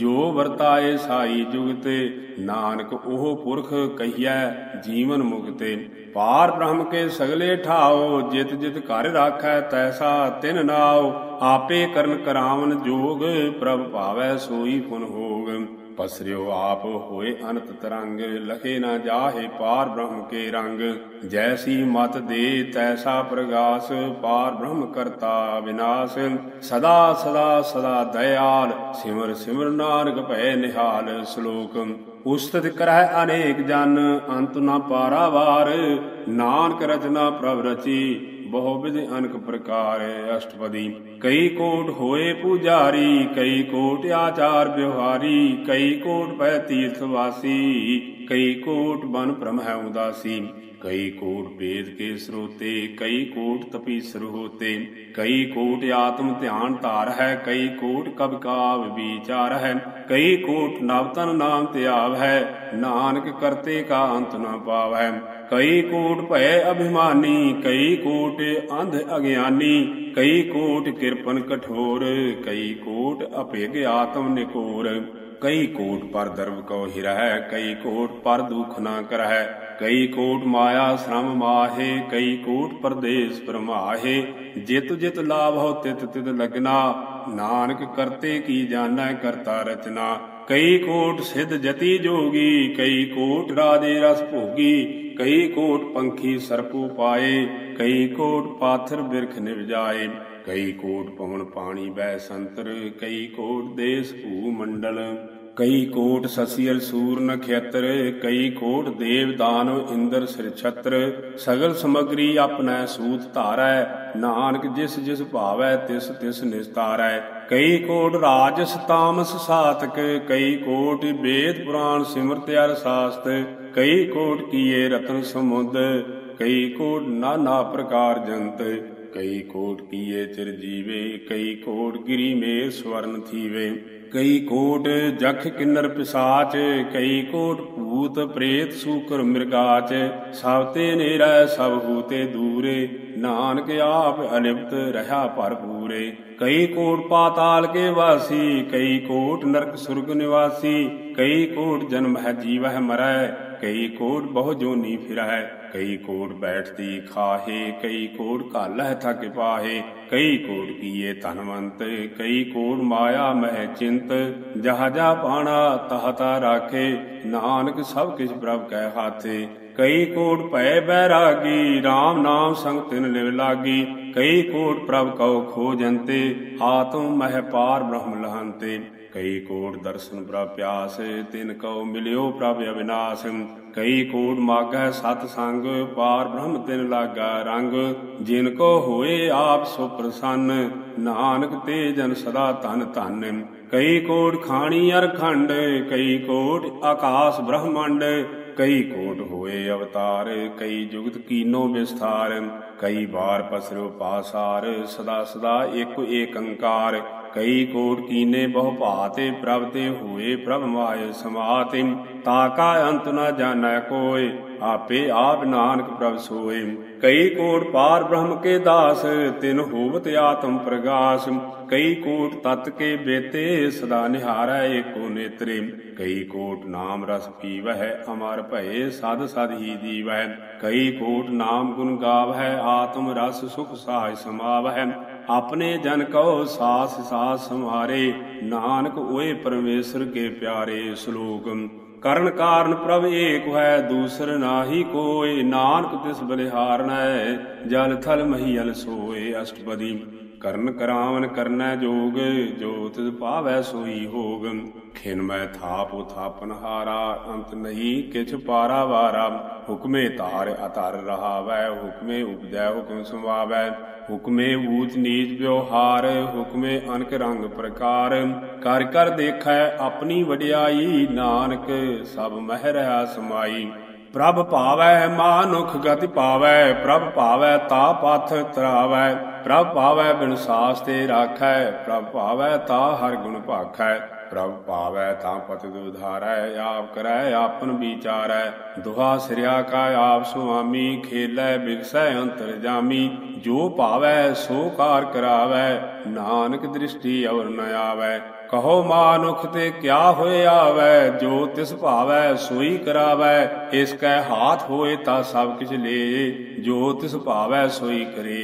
जो वर्ताए साई जुगते, नानक ओह पुरख कहियै जीवन मुक्ते। पार ब्रह्म के सगले ठाओ, जित जित कर राखै तैसा तिन नाओ। आपे करन करावन जोग, प्रभ पावै सोई पुन होग। पसरियो आप होए अनंत तरंग, लखे न जाहे पार ब्रह्म के रंग। जैसी मत दे तैसा प्रगास, पार ब्रह्म करता विनाश। सदा सदा सदा दयाल, सिमर सिमर नानक भय निहाल। श्लोक उस्तत करह अनेक जन, अंत न पारावार। नानक रचना प्रभ रची, बहु विधि अनेक प्रकार। अष्टपदी कई कोट होए पुजारी, कई कोट आचार व्यवहारी। कई कोट पै तीर्थवासी, कई कोट बन ब्रह्म उदासी। कई कोट वेद के स्रोते, कई कोट तपीसर होते। कई कोट आत्म ध्यान तार है, कई कोट कब काव विचार है। कई कोट नवतन नाम त्याव है, नानक करते का अंत न पाव है। कई कोट भय अभिमानी, कई कोट अंध अज्ञानी। कई कोट कृपण कठोर, कई कोट अभेग आत्म निकोर। कई कोट पर दर्व को हिरहै, कई कोट पर दुख न करहै। कई कोट माया श्रम माहे, कई कोट परदेस परमाहे। जित जित लाभ हो तित तित लगना, नानक करते की जाना करता रचना। कई कोट सिद्ध जति जोगी, कई कोट राधे रस भोगी। कई कोट पंखी सरपू पाए, कई कोट पाथर बिरख निवजाए। कई कोट पवन पानी बह संतर, कई कोट देश भू मंडल। कई कोट ससियल सूर नक्षत्र, कई कोट देव दानव इंद्र सिर छत्र। सगल समग्री अपनै सूत धारै, नानक जिस जिस भावै तिस तिस निस्तारै। कई कोट राजस तामस सातक, कई कोट वेद पुराण सिमरत अर सास्त। कई कोट किए रतन समुद, कई कोट नाना प्रकार जंत। कई कोट किए चिरजीवे, कई कोट गिरी में स्वर्ण थीवे। कई कोट जख किन्नर पिसाच, कई कोट भूत प्रेत सूकर मृगाच। सबते नेरा सब होते दूरे, नानक आप अलिप्त रहा भरपूरे। कई कोट पाताल के वासी, कई कोट नरक सुर्ग निवासी। कई कोट जन्म है जीव है मरै, कई कोट बहु जोनी फिरहै। कई कोट बैठती खाहे, कई कोट कालह थक पाहे। कई कोट किए धनवंत, कई कोट माया मह चिंत। जहा जा पाणा तह ता राखे, नानक सब किस प्रभ कै हाथे। कई कोट भय बैरागी, राम नाम संग तिन लिव लागी। कई कोट प्रभ कौ खोजन्ते, आत्म मह पार ब्रह्म लहन्ते। कई कोट दर्शन प्रभ प्यासे, तिन कौ मिलियो प्रभ अविनाश। कई कोट मागह सत संग, पार ब्रह्म तिन लागा रंग। जिन को होए आप सुप्रसन्न, नानक ते जन सदा धन धन। कई कोट खानी अरखंड, कई कोट आकाश ब्रह्मांड। कई कोट होए अवतार, कई जुगत कीनो विस्तार। कई बार पसरो पासार, सदा सदा एक एकंकार। कई कोट कीने बहु भाते, प्रभ ते हुए प्रभ माय समाते। ताका अंत न जानै कोय, आपे आप नानक प्रभ सोय। कई कोट पार ब्रह्म के दास, तिन होवत आत्म प्रगाश। कई कोट तत् के बेते, सदा निहारा एको नेत्रे। कई कोट नाम रस पीवह, अमर भये साध साध ही दीवह। कई कोट नाम गुण गावह, आत्म रस सुख साय समावह। अपने जन कहो सास सास समारे, नानक ओए परमेश्वर के प्यारे। श्लोक करण कारण प्रभ एक है, दूसर नाही कोय। नानक तिस बलिहारण है, जल थल महियल सोय। अष्टपदी करण करावन करना जोग, जो तिस पावै सोई होग। खिनमय थाप थापन हारा, अंत नहीं किछ पारा वारा। हुक्मे तार अतार रहावै, हुक्मे उपजै हुक्म सुवावै। हुक्मे ऊच नीच व्यवहार, हुक्मे अनक रंग प्रकार। कर कर देखै अपनी वडियाई, नानक सब मह रहा समाई। प्रभ पावै मानुख गति पावै, प्रभ पावै ता पथ तरावै। प्रभ पावै बिनु सास ते राखै, प्रभ पावै ता हर गुण भाखै। प्रभ पावै ता पति दुधारै, आप करै आपन विचारै। दुहा सिरिया का आप सुआमी, खेलै बिगसै अंतर जामी। जो पावै सो कार करावै, नानक दृष्टि और न आवै। कहो मानुख ते क्या होए आवै, जो तिस भावै सोई करावै। इसकै हाथ होए ता सब किछ ले, जो तिस भावै सोई करे।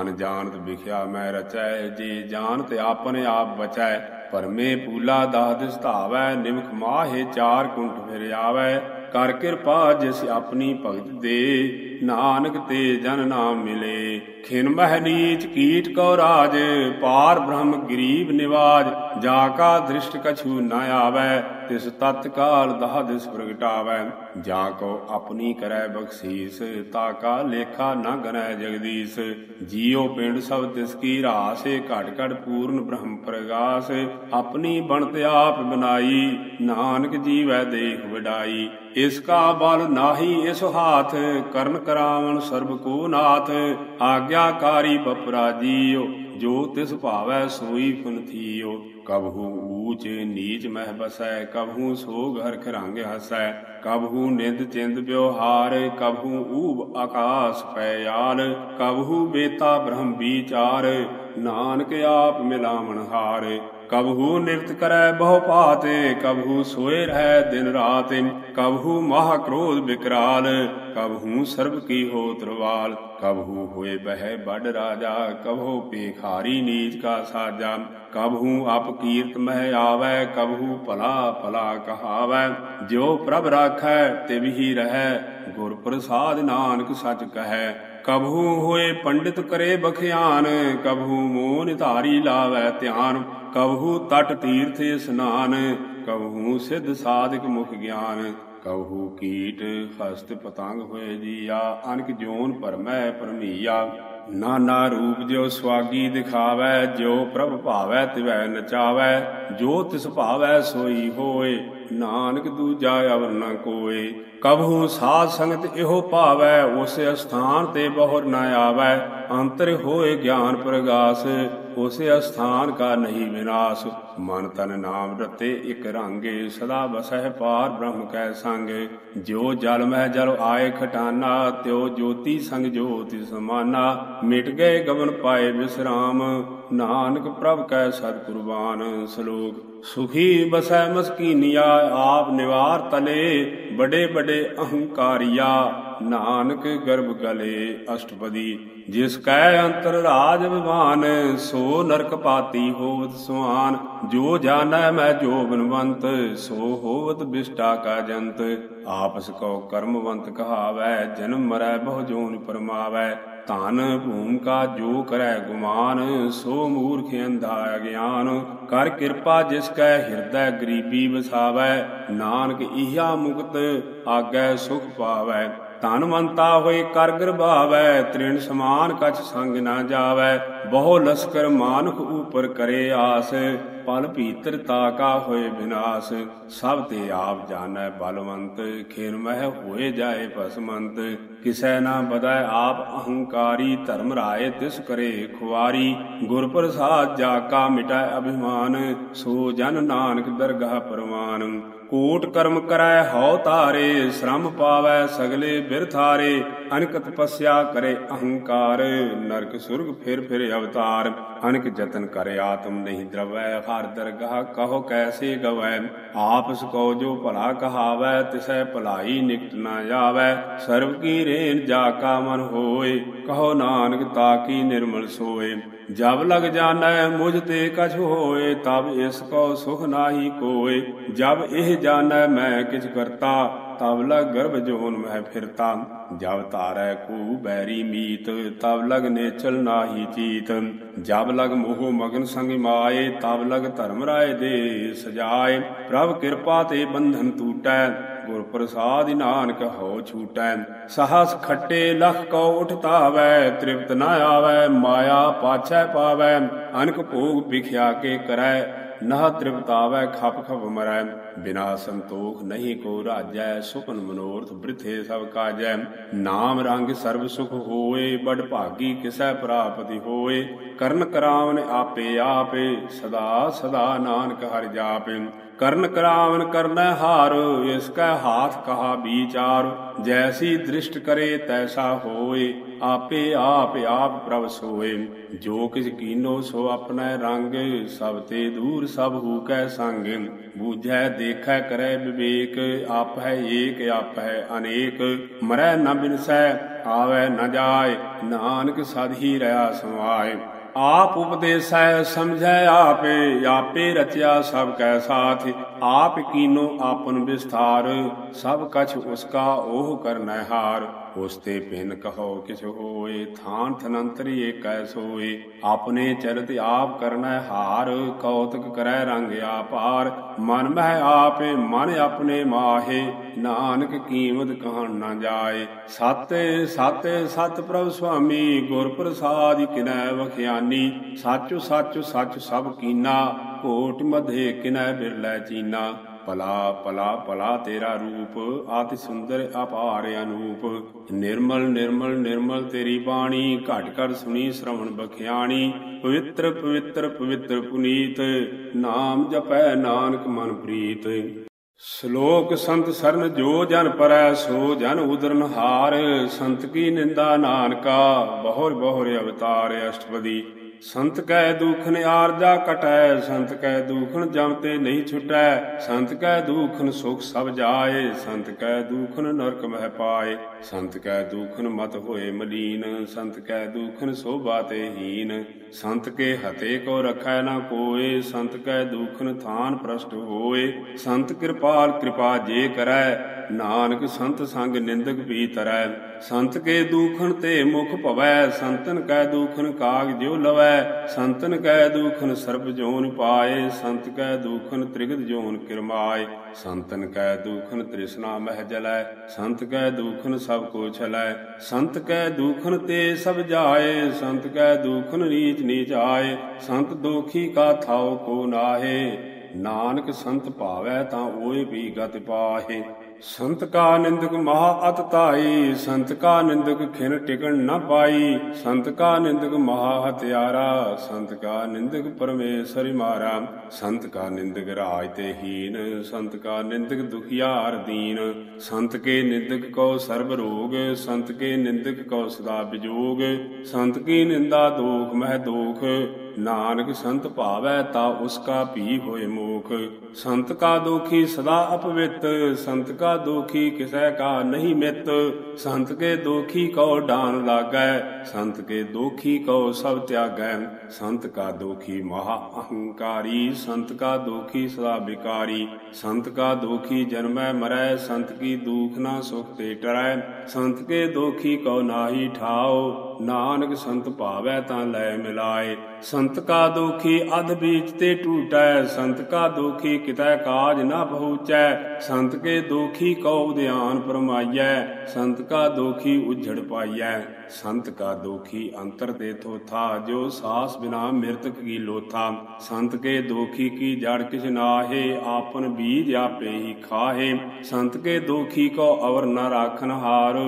अनजानत बिख्या मैं रचै, जे जानत आपने आप बचै। परमे पूला दाह दिस धावै, निमख माहे चार कुंठ फिर आवै। कर कृपा जिस अपनी भगत दे, नानक ते जन नाम मिले। खिनमह नीच कीट को राज, पार ब्रह्म गरीब निवाज। जाका दृष्ट कछु न आवै, तिस तत्काल दाह दिस प्रगटावै। जाको अपनी करै बख्शीस, ताका लेखा न गनै जगदीश। जियो पिंड सब तिसकी रास, घट घट पूर्ण ब्रह्म प्रगास। अपनी बनत आप बनाई, नानक जीवै देह वडाई। इसका बल नाही इस हाथ, करण करावन सर्ब को नाथ। आज्ञाकारी बपराजियो, जो तिस भावै सोई फुनथियो। कबहू ऊच नीच मह बसै, कबहू सो घर खरंग हसै। कबहू निंद चिंद व्यवहार, कबहू ऊब आकाश पयाल। कबहू बेता ब्रह्म विचार, नानक आप मिलावन हार। कबहू नृत करै बहु भाते, कबहू सोए रहै दिन रात। कबहू महा क्रोध विकराल, कबहू सर्व की हो त्रवाल। कबहू होए बह बड राजा, कबहू पेखारी नीच का साजा। कबहू अप कीर्त मह आवै, कबहू भला भला कहावै। ज्यो प्रभ राखै तिव ही रहै, गुर प्रसाद नानक सच कहै। कबहू होए पंडित करे बखियान, कबहू मोह निधारी लावै ध्यान। कबहू तट तीर्थे स्नान, कबहू सिद्ध साधक मुख ज्ञान। कबहू कीट हस्त पतंग होए जिया, अनक जोन परमै परमिया। नाना रूप ज्यो स्वागी दिखावै, ज्यो प्रभ भावै तिवै नचावै। जो तिस भावै सोई होए, नानक दूजा अवर न कोय। कबहू साध संगत इहो पावै, उस स्थान ते बहुर न आवै। अंतर होय ज्ञान प्रगास, उस स्थान का नहीं विनाश। मन तन नाम रते इक रंगे, सदा बसह पार ब्रह्म कै संग। ज्यो जल मह जल आए खटाना, त्यो ज्योति संग ज्योति समाना। मिट गए गगन पाए विश्राम, नानक प्रभ कै सर कुर्बान। सलोक। सुखी बसै मस्कीनिया आप निवार तले, बड़े बड़े अहंकारिया नानक गर्भ गले। अष्टपदी। जिस कै अंतर राज विमान, सो नरक पाती होवत सुहान। जो जानै मैं जो बनवंत, सो होवत बिष्टा का जंत। आपस कौ कर्मवंत कहावै, जन्म मरै बहु जोन परमावै। धन भूम का जो करै गुमान, सो मूर्ख अंधा अज्ञान। कर कृपा जिसकै हृदय गरीबी बसावै, नानक इहा मुक्त आगै सुख पावै। धनवंता होय कर गिरभावै, तृण समान कछ संग न जावै। बहु लस्कर मानुख ऊपर करे आस, पल भीतर ताका होय विनाश। सब ते आप जानै बलवंत, खेन मह होय जाए भस्मंत। किसै ना बधै आप अहंकारी, धर्म राय तिस करे खुआरी। गुर प्रसाद जाका मिटै अभिमान, सो जन नानक दरगाह परमान। कोट कर्म करै हौ तारे, श्रम पावै सगले बिरथारे। अनक तपस्या करे अहंकार, नरक सुर्ग फिर फिर अवतार। अनक जतन करे आत्म नहीं द्रवै, हर दरगाह कहो कैसे गवै। आपस कहो जो भला कहावै, तिसै भलाई निकट न जावै। सर्व की रेन जाका मन होय, कहो नानक ताकी निर्मल सोय। जब लग जानै मुझ ते कछ होय, तब इसको सुख नाही कोय। जब एह जानै मैं किछ करता, तब लग गर्भ जोन मैं फिरता। जब तारै को बैरी मीत, तब लग नेचल नाही चीत। जब लग मोह मगन संग माये, तब लग धर्म राय दे सजाए। प्रभ कृपा ते बंधन टूटै, गुर प्रसाद नानक हो छूटै। सहस खट्टे लख को उठतावै, तृप्त न आवै माया पाछै पावै। अनक भोग बिख्या के करै, नह तृप्तावै खप खप मरै। बिना संतोख नहीं को राजै, सुपन मनोरथ वृथे सब काजै। नाम रंग सर्व सुख होए, बड़ भागी किसै प्रापति होए। करण करावन आपे आपे, सदा सदा नानक हर जापे। करण करावन करनै हार, इसकै हाथ कहा विचार। जैसी दृष्ट करे तैसा होए, आपे आप प्रभ सोए। जो किछ कीनो सो अपनै रंग, सब ते दूर सब हूकै संग। बूझै देखै करै विवेक, आप है एक आप है अनेक। मरै न बिनसै आवै न जाय, नानक सद ही रया समाय। आप उपदेशै समझै आपे, आपे रचया सब कै साथ। आप कीनो आपन विस्तार, सब कछ उसका ओह करनै हार। उसते भिन्न कहो किछ होए, थान थनंतरी एकै सोए। अपने चरित आप करनै हार, कौतुक करै रंग आपार। मन मह आपे मन अपने माहे, नानक कीमत कहन न जाए। साते साते सत प्रभु स्वामी, गुर प्रसाद किनै वखियानी। साचु साचु सच सब कीना, कोट मधे किनै बिरलै चीना। पला पला पला तेरा रूप, अति सुंदर अपार अनूप। निर्मल निर्मल निर्मल तेरी बाणी, घट घट सुनी श्रवण बखियाणी। पवित्र पवित्र पवित्र पुनीत, नाम जपै नानक मन प्रीत। श्लोक। संत शरण जो जन परै, सो जन उदरन हार। संत की निंदा नानका, बहुर बहुर अवतार। अष्टपदी। संत कै दूखन आरजा कटै, संत कै दूखन जम ते नहीं छुटै। संत कै दूखन सुख सब जाए, संत कै दूखन नरक मह पाए। संत कै दूखन मत होए मलीन, संत कै दूखन सोभा ते हीन। संत के हते को रखै न कोय, संत कै दूखन थान प्रष्ट होए। संत कृपाल कृपा जे करै, नानक संत संग निंदक भी तरै। संत के दूखन ते मुख पवै, संतन कै दूखन काग जो लवै। संतन कै दूखन सर्प जोन पाए, संत कै दूखन त्रिगत जोन किरमाए। संतन कै दूखन तृष्णा मह जलै, संत कै दूखन सब को छलै। संत कै दूखन ते सब जाए, संत कै दूखन नीच नीच आए। संत दोखी का थाओ को नाहे, नानक संत पावै तां ओए भी गति पाहे। संत का निंदक महा अतताई, संत का निंदक खिन टिकन न पाई। संत का निंदक महा हत्यारा, संत का निंदक परमेश्वर मारा। संत का निंदक राज ते हीन, संत का निंदक दुखियार दीन। संत के निंदक को सर्व रोग, संत के निंदक को सदा विजोग। संत की निंदा दोख मह दोख, नानक संत भावै ता उसका भी होए मोख। संत का दोखी सदा अपवित, संत का दोखी किसै का नहीं मित। संत के दोखी को डान लागै, संत के दोखी को सब त्यागै। संत का दोखी महा अहंकारी, संत का दोखी सदा बिकारी। संत का दोखी जन्मै मरै, संत की दुख ना सुख ते टरै। संत के दोखी को नाही ठाओ, नानक संत भावै ता लै मिलाए। संत का दोखी अध बीच ते टूटै, संत का दोखी कितै काज ना पहुँचै। संत के दोखी को ध्यान परमाइयै, संत का दोखी उझड़ पाइयै। संत का दोखी अंतर देथो था, जो सास बिना मृतक की लोथा। संत के दोखी की जड़ किछ नाहे, आपन बीज आपे ही खाहे। संत के दोखी को अवर न राखन हार,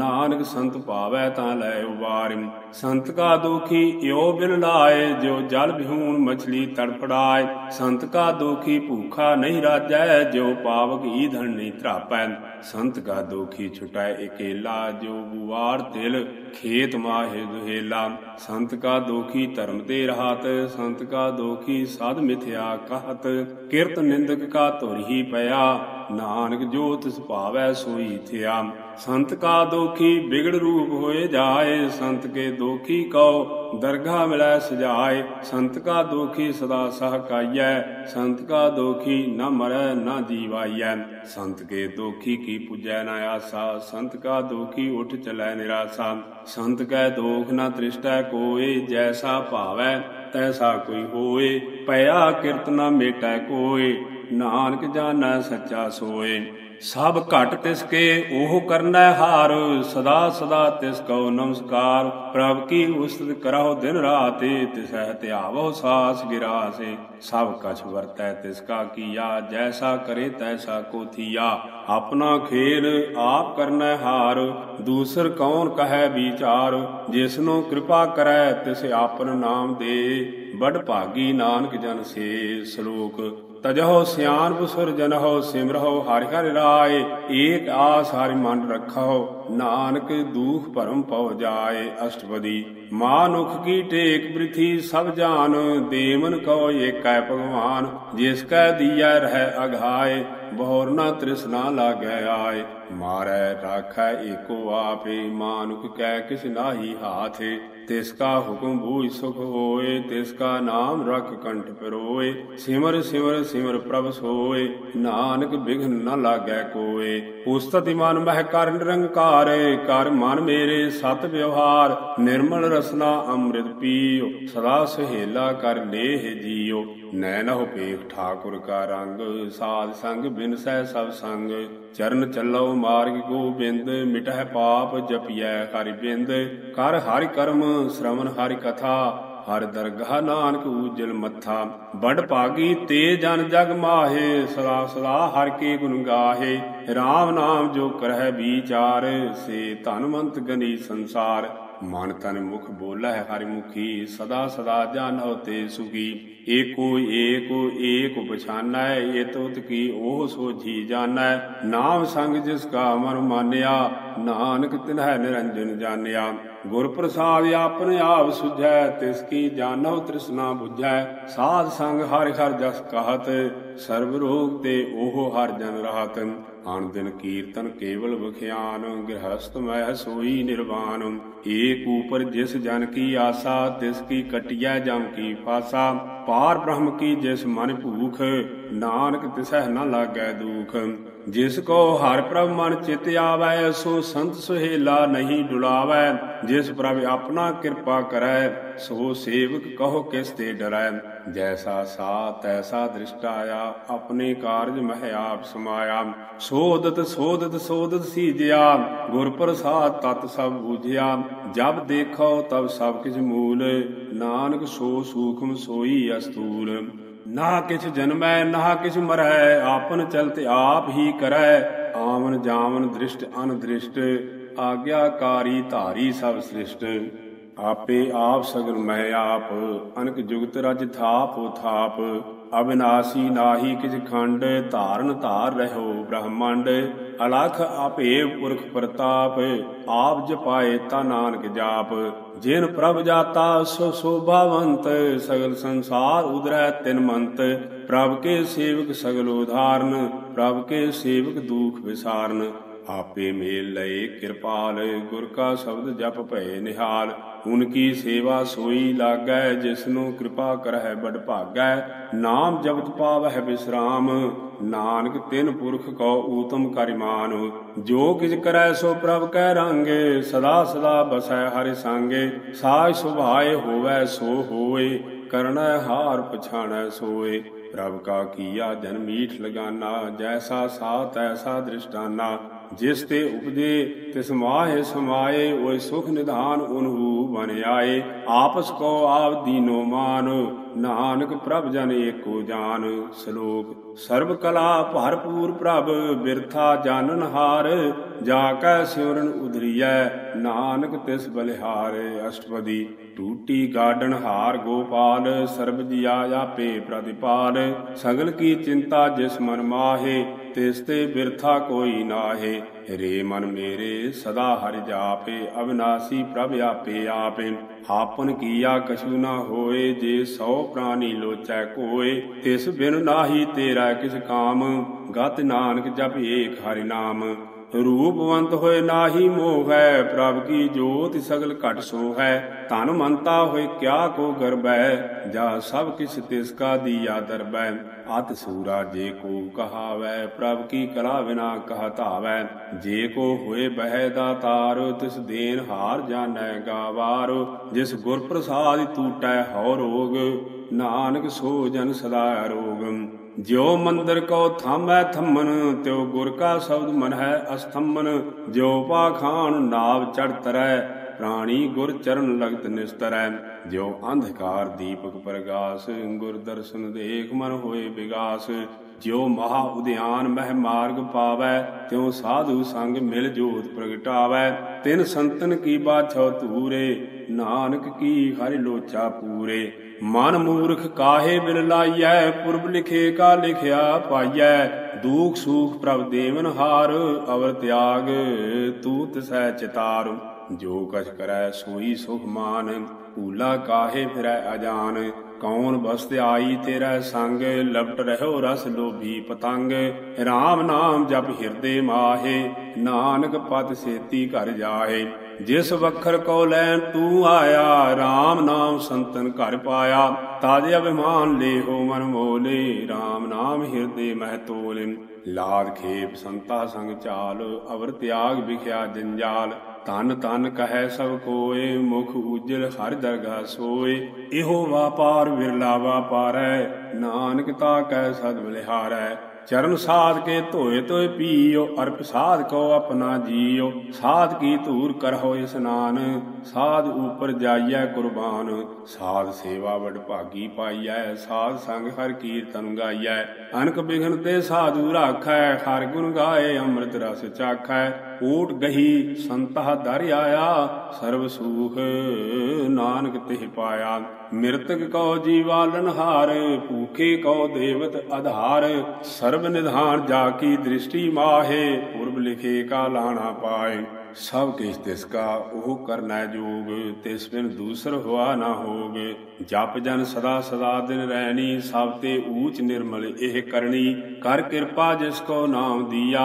नानक संत भावै ता लै उबार। संत का दोखी यो बिल लाए, जो जल बिहून मछली तड़फड़ाए। संत का दोखी भूखा नहीं राजै, जो पावक ईधन नहीं त्रापै। संत का दोखी छुटाए अकेला, जो गुआर तिल खेत माहे दुहेला। संत का दोखी धर्म ते राहत, संत का दोखी साध मिथ्या कहत। किरत निंदक का धुर ही पया, नानक जो तिस भावै सोई थिया। संत का दोखी बिगड़ रूप होए जाए, संत के दोखी को दरगाह मिलै सजाए। संत का दोखी सदा सहकाइयै, संत का दोखी न मरै न जीवाइयै। संत के दोखी की पूजै न आसा, संत का दोखी उठ चलै निरासा। संत कै दोख न तृष्टै कोय, जैसा भावै तैसा कोई होए। पया किरत न मेटै कोय, नानक जानै सच्चा सोए। सब घट तिसके ओह करनै हार, सदा सदा तिसको नमस्कार। प्रभ की उस्तत करहु दिन राते, तिसै त्यावो सास गिरासे। सब कछ वर्तै तिसका किया, जैसा करे तैसा को थिया। अपना खेल आप करनै हार, दूसर कौन कहै विचार। जिसनो कृपा करै तिस आपन नाम दे, बड़ भागी नानक जन से। श्लोक तजहो सियान पुसुर जनहो, सिमरहो हरि हरि राय। एक आस हरि मन रखहो, नानक दूख भरम पौ जाय। अष्टपदी मानुख की टेक पृथ्वी सब जान, देवन को एकै भगवान। जिसकै दिया रहै अघाय, बहुर न तृष्णा लागै आय। मारै राखै एको आपे, मानुख कै किस नाही हाथे। तिसका हुक्म बूझ सुख होए, तिसका नाम रख कंठ पिरोए। सिमर सिमर सिमर प्रभु सोए, नानक बिघन न लागै कोए। पुस्तति मन मह कर निरंकार, कर मन मेरे सत व्यवहार। निर्मल रसना अमृत पियो, सदा सहेला कर लेह जियो। नैनहु पेख ठाकुर का रंग, साध संग बिनसै सब संग। चरण चलो मार्ग गोबिंद, मिटह पाप जपियै हरि बिंद। कर हरि कर्म श्रवण हरि कथा, हर दरगाह नानक उजल मथा। बड़ भागी ते जन जग माहे, सदा सदा हर के गुण गाहे। राम नाम जो करहै विचार, से धनवंत गनी संसार। मन तन मुख बोलह हरिमुखी, सदा सदा जानो ते सुखी। एको एको एक पछानै, एतोत की ओह सोझी जानै। नाम संग जिसका मन मानिया, नानक तिन्है निरंजन जानिया। गुर प्रसाद आपने आप सुझै, तिसकी जानो तृष्णा बुझै। साध संग हर हर जस कहत, सर्व रोग ते ओह हर जन राहत। अनदिन कीर्तन केवल बखियान, गृहस्थ मह सोई निर्वाण। एक ऊपर जिस जन की आसा, तिसकी कटिया जम की फासा। पार ब्रह्म की जिस मन भूख, नानक तिसह न लागै दूख। जिसको हर प्रभ मन चित आवै, सो संत सुहेला नहीं डुलावै। जिस प्रभ अपना कृपा करै, सो सेवक कहो किस ते डरै। जैसा सा तैसा दृष्टाया, अपने कारज मह आप समाया। सोधत सोधत सोधत सीजिया, गुर प्रसाद तत सब बूझिया। जब देखो तब सब किछ मूल, नानक सो सूक्ष्म सोई अस्तूल। ना किछ जन्मै ना किछ मरै, आपन चलते आप ही करै। आवन जावन दृष्ट अनदृष्ट, आज्ञाकारी धारी सब सृष्ट। आपे आप सगन मह आप, अनक जुगत रज थापो थाप। अविनाशी नाही किछ खंड, धारण धार रहो ब्रह्मांड। अलख अपेव पुरख प्रताप, आप जपाए ता नानक जाप। जिन प्रभ जाता सो शोभावंत, सगल संसार उदरह तिन मंत। प्रभ के सेवक सगल उधारन, प्रभ के सेवक दूख विसारन। आपे मेल लये कृपाल, गुर का शब्द जप भय निहाल। उनकी सेवा सोई लागै, जिसनु कृपा करह बड़ भागै। नाम जपत पावह विश्राम, नानक तिन पुरख कौ ऊतम करिमान। जो किछ करੈ सो प्रभ कै रंगे, सदा सदा बसै हरि सांगे। साज सुभाए होवै सो होए, करणै हार पछाणै सोए। प्रभ का किया जन मीठ लगाना, जैसा सा तैसा दृष्टाना। जिस ते उपजे तिस माहे समाये, ओय सुख निधान उन्हु बन आए। आपस को आप दीनो मान, नानक प्रभ जन एको जान। श्लोक। सर्व कला भरपूर प्रभ, बिरथा जानन हार। जाकै सिमरन उधरियै, नानक तिस बलिहार। अष्टपदी। टूटी गाडन हार गोपाल, सर्ब जिया आपे प्रतिपाल। सगल की चिंता जिस मन माहे, तिसते बिरथा कोई नाहे। रे मन मेरे सदा हरि जापे, अविनाशी प्रभ आपे आपे। आपन किया कछु ना होए, जे सौ प्राणी लोचै कोय। तिस बिनु नाही तेरा किस काम, गत नानक जप एक हरि नाम। रूपवंत होय नाही मोह है, प्रभ की ज्योति सगल घट सो है। धन मनता होय क्या को गर्व है, जा सब किस तिसका दिया दरबै। अति सूरा जे को कहावै, प्रभ की कला बिना कहतावै। जे को होय बह दातार, तिस देन हार जानै गावार। जिस गुर प्रसाद टूटै हौ रोग, नानक सो जन सदा रोग। ज्यो मंदिर को थामै थमन, त्यो गुर का शब्द मन है अस्थमन। ज्यो पाखान नाव चढ़ तरै, प्राणी गुर चरण लगत निस्तरै। ज्यो अंधकार दीपक प्रगास, गुर दर्शन देख मन होए विगास। ज्यो महा उद्यान मह मार्ग पावै, त्यों साधु संग मिल जोत प्रगटावै। तिन संतन की बाछौ तूरे, नानक की हरि लोचा पूरे। मन मूर्ख काहे बिन लाइयै, पुरब लिखे का लिखिया पाइयै। दुख सुख प्रभ देवन हार, अवर त्याग तू तिसै चितार। जो कछ करੈ सोई सुख मान, भूला काहे फिरै अजान। कौन बसत आई तेरा संग, लपट रहो रस लोभी पतंग। राम नाम जप हृदय माहे, नानक पद सेती कर जाहे। जिस वखर को लैन तू आया, राम नाम संतन कर पाया। ताजे अभिमान ले हो मन मोले, राम नाम हृदय मह तोले। लाद खेप संता संग चाल, अवर त्याग बिख्या जंजाल। तन तन कहै सब कोय, मुख उजल हर दरगाह सोय। इहो वापार विरला वापारै, नानक ताकै सद बलिहारै। चरण साध के धोए तोय पीओ, अर्प साध को अपना जियो। साध की धूर करहो स्नान, साध ऊपर जाइयै कुर्बान। साध सेवा बड़ भागी पाइयै, साध संग हर कीर्तन गाइयै। अनक बिघन ते साधु राखै, हर गुण गाए अमृत रस चाखै। ऊट गही संता दर आया, सर्व सूख नानक तिह पाया। मृतक कौ जीवा लनहार, भूखे कौ देवत आधार। सर्व निधान जाकी दृष्टि माहे, पूर्व लिखे का लाना पाए। सब किस तिसका ओह करना जोग, तिस बिन दूसर हुआ ना होग। जप जन सदा सदा दिन रहनी, सब ते ऊच निर्मल एह करनी। कर कृपा जिसको नाम दिया,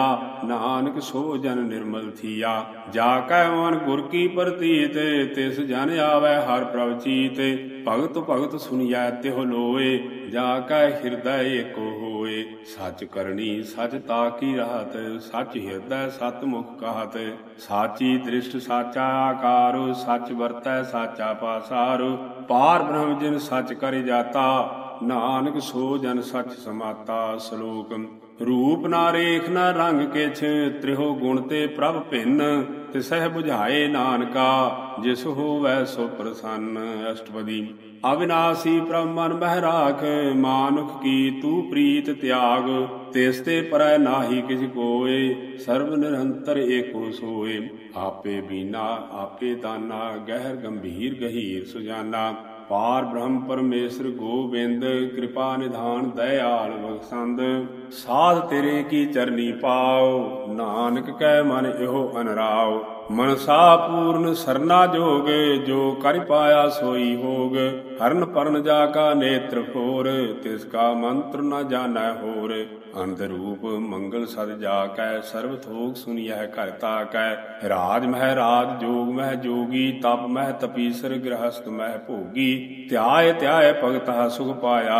नानक सो जन निर्मल थिया। जाकै मन गुर की प्रतीत, तिस जन आवै हर प्रभ चीत। भगत भगत सुनिया त्योह लोए, जाकै हृदय एको होए। सच करनी सच ताकी रहत, सच हृदय सत मुख कहत। साची दृष्ट साचा आकार, सच वर्तै साचा पासार। पार ब्रह्म जिन सच कर जाता, नानक सो जन सच समाता। श्लोक। रूप ना रेख ना रंग किछ, त्रिहो गुण ते प्रभ भिन्न। तिसह बुझाए नानका, जिस होवै सो प्रसन्न। अष्टपदी। अविनाशी प्रभ मन मह राख, मानुख की तू प्रीत त्याग। तेस्ते परै नाही किछ कोय, सर्व निरंतर एको सोय। आपे बीना आपे दाना, गहर गंभीर गहीर सुजाना। पार ब्रह्म परमेश्वर गोबिंद कृपा निधान दयाल बखसंद। साध तेरे की चरनी पाओ, नानक कै मन इहो अनराव। मनसा पूर्ण सरना जोग, जो कर पाया सोई होग। हरन परन जाका नेत्र फोर, तिसका मंत्र न जानै होर। अंध रूप मंगल सद जाकै, सर्व थोग सुनियह करता कै। राज मह राज, जोग मह जोगी, तप मह तपीसर, गृहस्थ मह भोगी। त्याय त्याय भगत सुख पाया,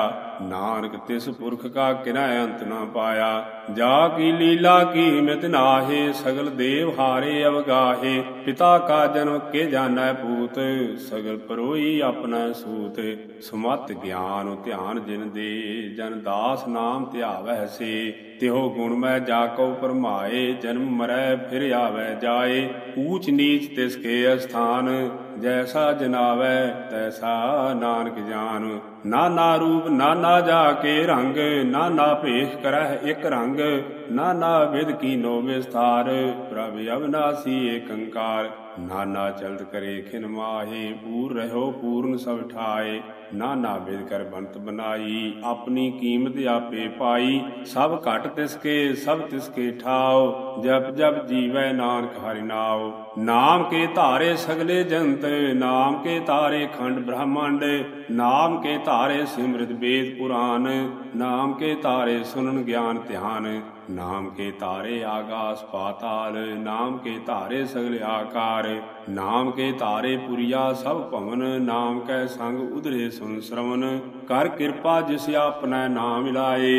नानक तिस पुरख का किना अंत न पाया। जा की लीला की मित नाहे, सगल देव हारे अवगाहे। पिता का जन्म के जानै पूत, सगल परोई अपना सूत। सुमत ज्ञान ध्यान जिन दे, जन दास नाम त्यावह से। त्यों गुण मैं जाको परमाए, जन्म मरै फिर आवै जाए। ऊच नीच तिसके स्थान, जैसा जनावै तैसा नानक जान। नाना रूप नाना जाके रंग, नाना भेष करह एक रंग। नाना विध कीनो विस्तार, प्रभ अविनाशी एकंकार। नाना चलत करे खिन माहे, पूर रहो पूर्ण सब ठाए। नाना विध कर बनत बनाई, अपनी कीमत आपे पाई। सब घट तिसके सब तिसके ठाओ, जप जप जीवै नानक हरि नाओ। नाम के तारे सगले जंत, नाम के तारे खंड ब्रह्मांड। नाम के तारे सिमृत वेद पुराण, नाम के तारे सुनन ज्ञान ध्यान। नाम के तारे आकाश पाताल, नाम के तारे सगले आकार। नाम के तारे पुरिया सब भवन, नाम कै संग उधरे सुन श्रवण। कर कृपा जिस अपने नाम मिलाए,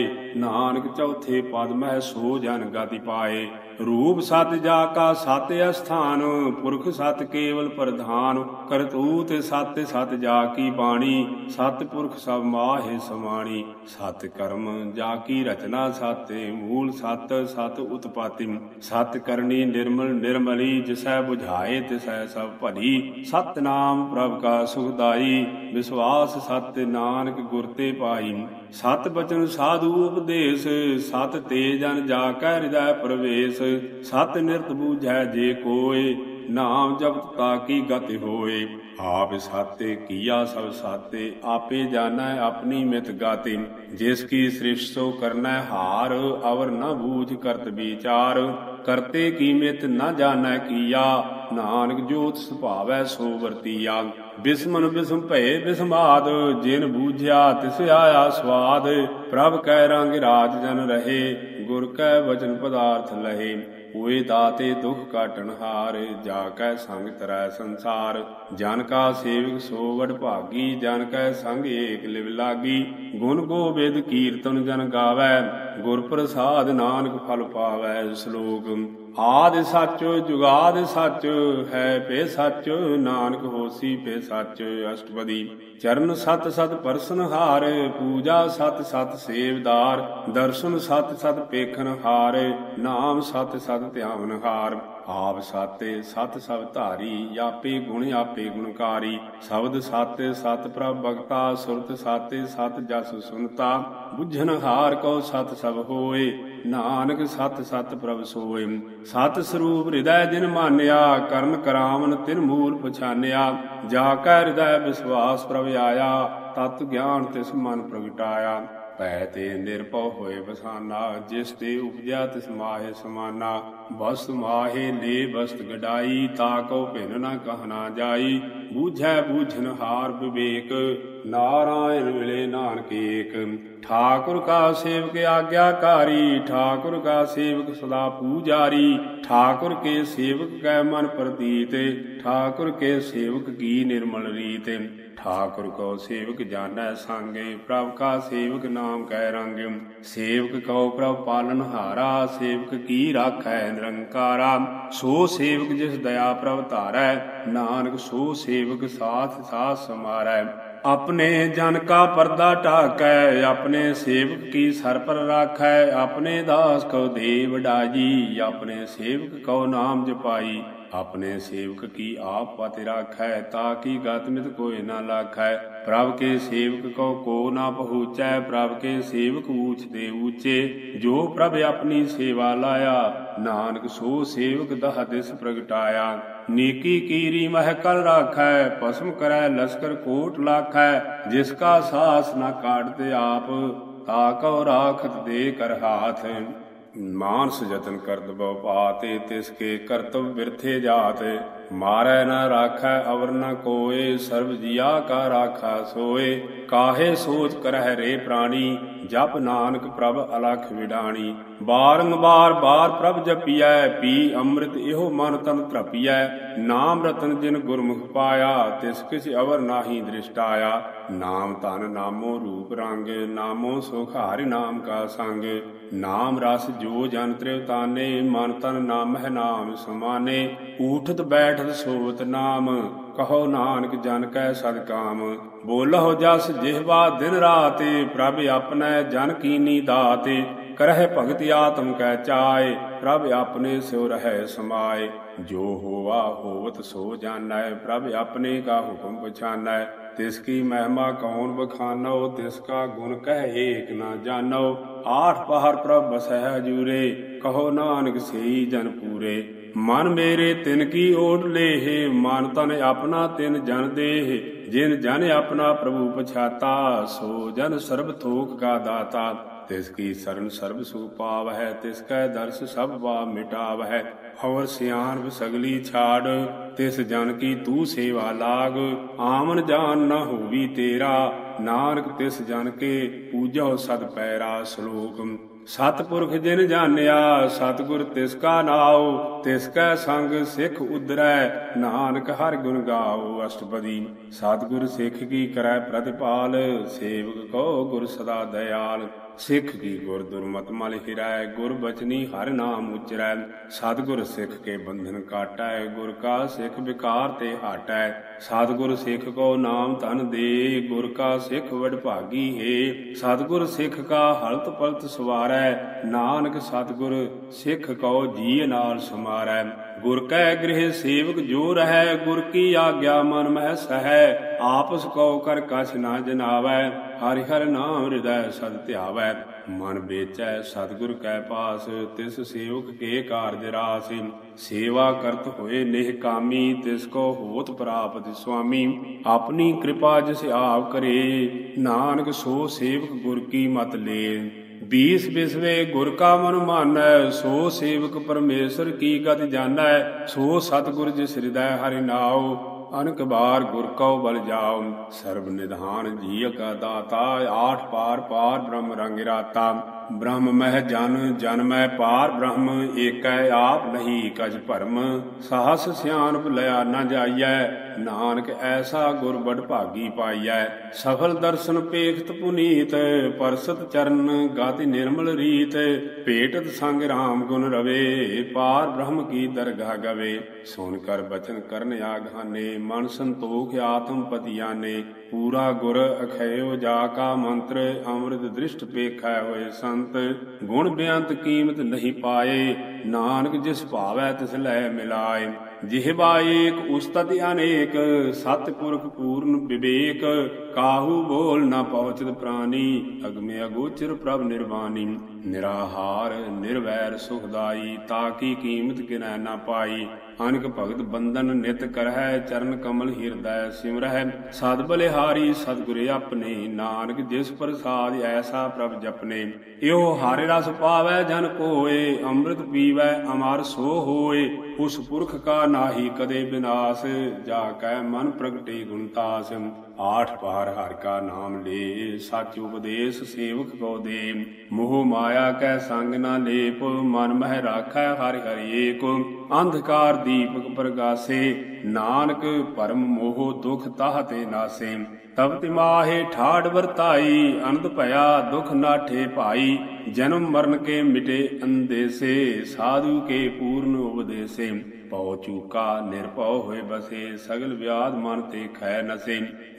नानक चौथे पद मह सो जन गति पाए। रूप सत जाका सत स्थान, पुरख सत केवल प्रधान। करतूत सत सत जाकी बाणी, सत पुरख सब माहे समाणी। सत कर्म जाकी रचना साते, मूल सत सत उत्पातिम। सत करनी निर्मल निर्मली, जिसै बुझाए तिसै सब भली। सत नाम प्रभ का सुखदाई, विश्वास सत नानक गुर ते पाई। सत बचन साधु उपदेश, सत ते जन जाकै हृदय प्रवेश। सत निरत बूझै जे कोय, नाम जपत ताकी गति होय। आप साते किया सब साते, आपे जानै अपनी मित गाते। जिसकी सृष्टि सो करनै हार, अवर न बूझ करत विचार। करते की मित न जानै किया, नानक ज्योत सुभावै सो वर्तिया। बिस्मन बिस्म भय बिस्माद, जिन बूझया तिस आया स्वाद। प्रभ कै रंग राज जन रहे, गुर कै वचन पदार्थ लहे। होए दाते दुख काटन हार, जाकै संग तरै संसार। जन का सेवक सो वडभागी, जन कै संग एक लिव लागी। गुण गोबिंद कीर्तन जन गावै, गुर प्रसाद नानक फल पावै। श्लोक। आदि सच जुगाद सच है, पे सच नानक होसी पे सच। अष्टपदी। चरण सत सत परसन हार, पूजा सत सत सेवदार। दर्शन सत सत पेखन हार, नाम सत सत ध्यावन हार। आप साते सत सब धारी, आपे गुणकारी। शब्द साते सत प्रभ भगता, सुरत साते सत जस सुनता। बुझन हार कौ सत सब होए, नानक सत सत प्रभ सोय। सत स्वरूप हृदय जिन मान्या, करन करामन तिन मूल पछान्या। जाकै हृदय विश्वास प्रभ आया, तत ज्ञान तिस मन प्रगटाया। पै ते निरभउ होय बसाना, जिस ते उपजा तिस माहे समाना। बस्त माहे ले बस्त गडाई, ताकौ भिन्न न कहना जाई। बूझै बूझन हार विवेक, नारायण मिले नानक एक। ठाकुर का सेवक आज्ञाकारी, ठाकुर का सेवक सदा पूजारी। ठाकुर के सेवक कै मन प्रतीत, ठाकुर के सेवक की निर्मल रीत। ठाकुर को सेवक जानै सांगे, प्रभ का सेवक नाम कै रंग। सेवक कौ प्रभ पालन हारा, सेवक की राखै निरंकारा। सो सेवक जिस दया प्रभ तारै, नानक सो सेवक साथ साथ समारै। अपने जन का पर्दा ढाकै, अपने सेवक की सर पर राखै। अपने दास को दे वडाई, अपने सेवक को नाम जपाई। अपने सेवक की आप पति राखै, ताकि गतिमित कोई न लाखै। प्रभ के सेवक को न पहुँचै, प्रभ के सेवक ऊंच दे ऊंचे। जो प्रभ अपनी सेवा लाया, नानक सो सेवक दह दिस प्रगटाया। नीकी कीरी मह कर राखै, पसम करै लश्कर कोट लाखै। जिसका सास न काटते आप, ताकौ राखत दे कर हाथ। मानस जतन करत बहु पाते, तिसके करतब बिरथे जाते। मारै न राखै अवर न कोय, सर्व जिया का राखा सोय। काहे सोच करह रे प्राणी, जप नानक प्रभ अलख विडाणी। बारंबार बार प्रभ जपियै, पी अमृत इहो मन तन तृपियै। नाम रतन जिन गुरमुख पाया, तिस किछ अवर नाही दृष्टाया। नाम धन नामो रूप रंग, नामो सुख हरि नाम का संग। नाम रस जो जन त्रिवताने, मन तन नाम है नाम समाने। उठत बैठत सोवत नाम, कहो नानक जन कै सद काम। बोलहो जस जिह्वा दिन राते, प्रभ अपने जन कीनी दाते। करह भगति आत्म कै चाय, प्रभ अपने स्यो रहै समाय। जो होवा होवत सो जानै, प्रभ अपने का हुक्म पछानै। तिसकी महिमा कौन बखानो, तिसका गुण कह एक न जानो। आठ पहर प्रभ बसह हजूरे, कहो नानक सेई जन पूरे। मन मेरे तिनकी ओट लेहे, मन तन अपना तिन जन देहे। जिन जन अपना प्रभु पछाता, सो जन सर्ब थोक का दाता। तिसकी शरण सर्ब सुख पावै, तिसकै दर्श सब पाप मिटावै। और सियाणप सगली छाड़, तिस जन की तू सेवा लाग। आमन जान न होवी तेरा, नानक तिस जन के पूजो सत पैरा। श्लोक सतपुरख जिन जानिया, सतगुर तिसका नाओ। तिसकै संग सिख उदरै, नानक हर गुण गाओ। अष्टपदी सतगुर सिख की करै प्रतिपाल, सेवक को गुर सदा दयाल। सिख की गुर दुर्मत मल हिराय, गुर बचनी हर नाम उचरै। सतगुर सिख के बंधन काटै, गुर का सिख विकार ते हाटै। सतगुर सिख को नाम धन दे, गुर का सिख वडभागी है। सतगुर सिख का हलत पलत सवारै, नानक सतगुर सिख को जी नाल समारै। गुर कै गृह सेवक जो रहै, गुर की आज्ञा मन मह सहै। आपस कौ कर कछ ना जनावै, हरि हर नाम हृदय सद ध्यावै। मन बेचै सतगुर कै पास, तिस सेवक के कार्य रास। सेवा करत होए नेह कामी, तिसको होत प्राप्त स्वामी। अपनी कृपा जिस आप करे, नानक सो सेवक गुर की मत ले। बीस बिस्वे गुर का मन मानै, सो सेवक परमेश्वर की गति जानै। सो सतगुर जिस हृदय हरि नाओ, अनक बार गुर कौ बल जाओ। सर्व निधान जी का दाता, आठ पार पार ब्रह्म रंग राता। ब्रह्म मह जन जन मह पार ब्रह्म, एकै आप नहीं कछ भरम। सहस सियाणप लया न जाइयै, नानक ऐसा गुर बड़भागी पाइयै। सफल दर्शन पेखत पुनीत, परसत चरण गति निर्मल रीत। भेटत संग राम गुण रवे, पार ब्रह्म की दरगाह गवे। सुन कर बचन करन आघाने, मन संतोख आत्म पतियाने। पूरा गुर अखयो जाका मंत्र, अमृत दृष्ट पेखै होए संत। गुण बेअंत कीमत नहीं पाए, नानक जिस भावै तिस लै मिलाए। जिह्वा एक उस्तत अनेक, सतपुरख पूर्ण विवेक। काहू बोल न पहुँचत प्राणी, अगमे अगोचर प्रभ निर्वाणी। निराहार निर्वैर सुखदाई, ताकी कीमत किनै न पाई। अनक भगत बंधन नित करहै, चरण कमल हृदय सिमरहै। सद बलिहारी सतगुर अपने, नानक जिस प्रसाद ऐसा प्रभ जपने। इहो हरि रस पावै जन कोय, अमृत पीवै अमर सो होय। उस पुरख का नाही कदे विनाश, जाकै मन प्रगटे गुणतास। आठ बार हर का नाम ले, सच उपदेश सेवक को दे। मोह माया कै संग न लेप, मन मह राखै हरि हरि एको। अंधकार दीपक प्रगासे, नानक परम मोह दुख ताह ते नासे। तब तिमाहे ठाड़ बरताई, अनंत भया दुख नाठे पाई। जन्म मरण के मिटे अंदेसे, साधु के पूर्ण उपदेसे। पौ चूका निरपौ हुए बसे, सगल व्याध मन ते खै नसे।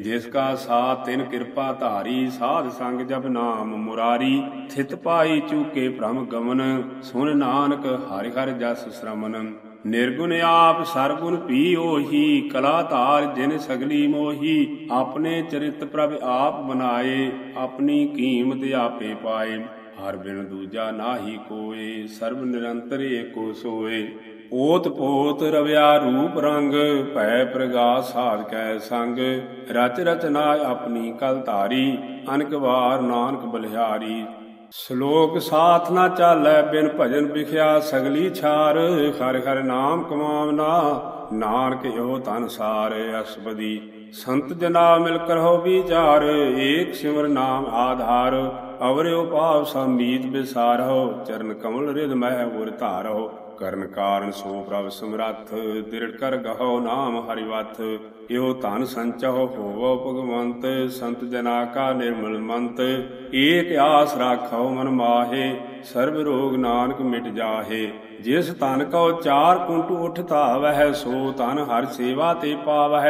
जिसका साथ तिन कृपा धारी, साध संग जप नाम मुरारी। थित पाई चूके भ्रम गमन, सुन नानक हरि हर जस श्रमन। निर्गुण आप सरगुण पी ओही, कला तार जिन सगली मोही। अपने चरित प्रभ आप बनाए, अपनी कीमत आपे पाए। हर बिन दूजा नाही कोय, सर्व निरंतर एको सोय। ओत पोत रव्या रूप रंग, भय प्रगास साध कै संग। रच रचना अपनी कल तारी, अनक वार नानक बलिहारी। श्लोक साथ न चालै बिन भजन बिख्या सगली छार। हर हर नाम कमावना नानक यो तन सार। असपदी संत जना मिलकर हो विचार, एक सिमर नाम आधार। अवरे उपाव सामीत बिसारहो, चरण कमल रिद मह उर धारहो। करण कारण सो प्रभ समरथ, दृढ़ कर गहो नाम हरिवथ। यो धन संचहो होवो भगवंत, संत जना का निर्मल मंत। एक आस राखो मन माहे, सर्व रोग नानक मिट जाहे। जिस तन को चार कुंट उठ धावह, सो तन हर सेवा ते पावह।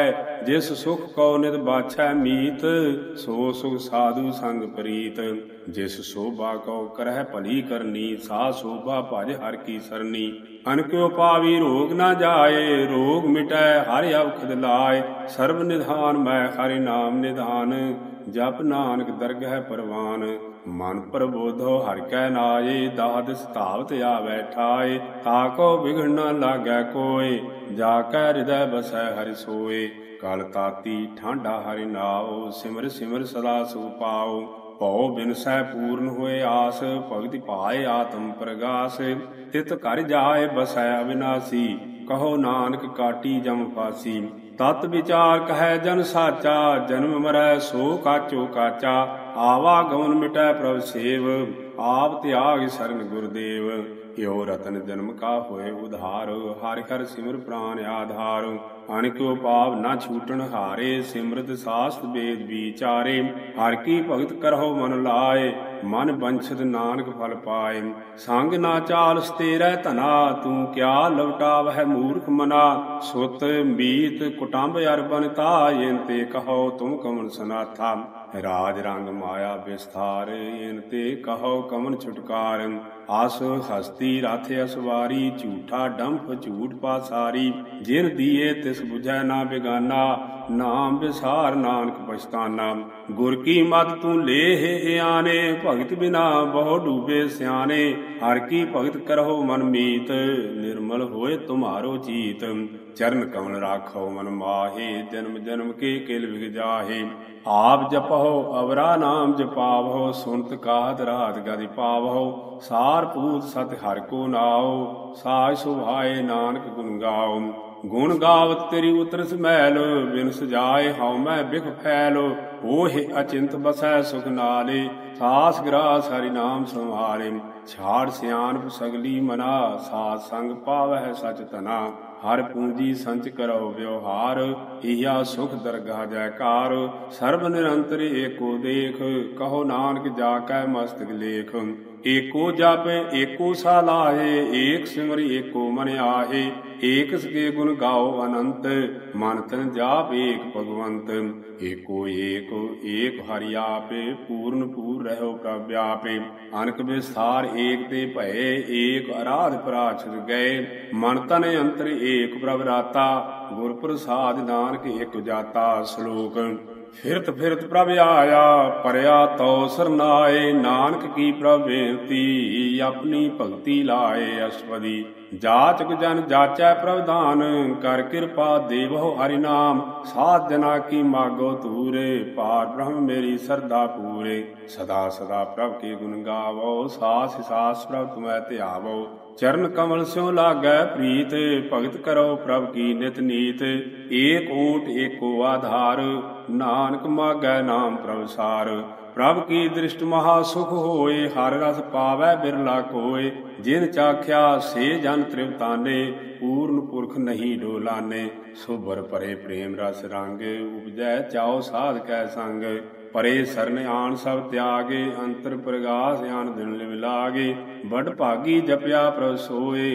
जिस सुख को नित बाछै मीत, सो सुख साधु संग प्रीत। जिस शोभा को करह भली करनी, सा शोभा भज हर की सरनी। अनक्यो पावी रोग न जाए, रोग मिटै हर अवखद लाए। सर्व निधान मैं हरि नाम निधान, जप नानक दरगह परवान। मन प्रबोधो हर कै नाये, दाद सतावत आवै ठाये। ताको बिघड़ न लागै कोय, जाकै हृदय बसै हरि सोय। कल ताती ठांडा हरि नाओ, सिमर सिमर सदा सुख पाओ। भव बिनसै पूर्ण होए आस, भगति पाए आत्म प्रगास। तित कर जाए बसै अविनासी, कहो नानक काटी जम फासी। तत विचार कहै जन साचा, जन्म मरै सो काचो काचा। आवा गमन मिटै प्रभ सेव, आप त्याग शरण गुरुदेव। यो रतन जन्म का होए उधार, हर हर सिमर प्राण आधार। अनक्यो पाप न छूटन हारे, सिमरत सास्त वेद विचारे। हर की भगत करहो मन लाए, मन बंछत नानक फल पाए। संग ना चाल सतेरै धना, तू क्या लवटावह मूर्ख मना। सुत मीत कुटुंब अरबनता, इनते कहो तुम कमन सनाथा। राज रंग माया विस्तार, इनते कहो कमन छुटकार। आस हस्ती रथ असवारी, झूठा डंफ झूठ पासारी। जिन दिए तिस बुझै ना बेगाना, नाम विसार नानक पछताना। गुर की मत तू लेह आने, भगत बिना बहु डूबे सियाने। हर की भगत करहो मन मीत, निर्मल होए तुम्हारो चीत। चरण कमल राखो मन माहे, जन्म जन्म के किल बिग जाहे। आप जपहो अवरा नाम जपावहो, सुनत काहत रात गति पावहो। सार पूत सत हर को नाओ, साज सुभाए नानक गुण गाओ। गुण गावत तेरी उतरस मैल, बिन सजाए हव मैं बिख फैल। ओहे अचिंत बसै सुख नाले, सास ग्रास हरि नाम संहारे। छाड़ सियानप सगली मना, सात संग पावह सच तना। हर पूंजी संच करो व्यवहार, इहा सुख दरगाह जयकार। सर्व निरंतर एको देख, कहो नानक जाकै मस्तक लेख। एको जापे एको सालाहे, एक सिमर एको मन आहे। एक सके गुण गाओ अनंत, मन तन जाप एक भगवंत। एको एक एक हरि आपे, पूर्ण पूर रहो प्रभ व्यापे। अनक विस्तार एक ते भये, एक आराध पराछत गए। मन तन अंतर एक प्रभ राता, गुर प्रसाद नानक एक जाता। श्लोक फिरत फिरत प्रभ आया, परया तौ सरनाए। नानक की प्रभ बेनती, अपनी भगति लाए। असपदी जाचक जन जाचै प्रवधान, कर कृपा देवो हरि नाम। साध जना की मागो तूरे, पार ब्रह्म मेरी श्रद्धा पूरे। सदा सदा प्रभ के गुण गावो, सास सास प्रभ तुम्हें त्यावो। चरण कमल स्यों लागै प्रीत, भगत करो प्रभ की नित नीत। एक ओट एको आधार, नानक मागै नाम प्रभ सार। प्रभ की दृष्ट महा सुख होए, हर रस पावै बिरला कोय। जिन चाख्या से जन त्रिवताने, पूर्ण पुरख नहीं डोलाने। सुबर परे प्रेम रस रंग, उपजै चाओ साध कै संग। परे सरन आन सब त्यागे, अंतर प्रगास आन दिन लिव लागे। बड़ भागी जपया प्रभ सोए,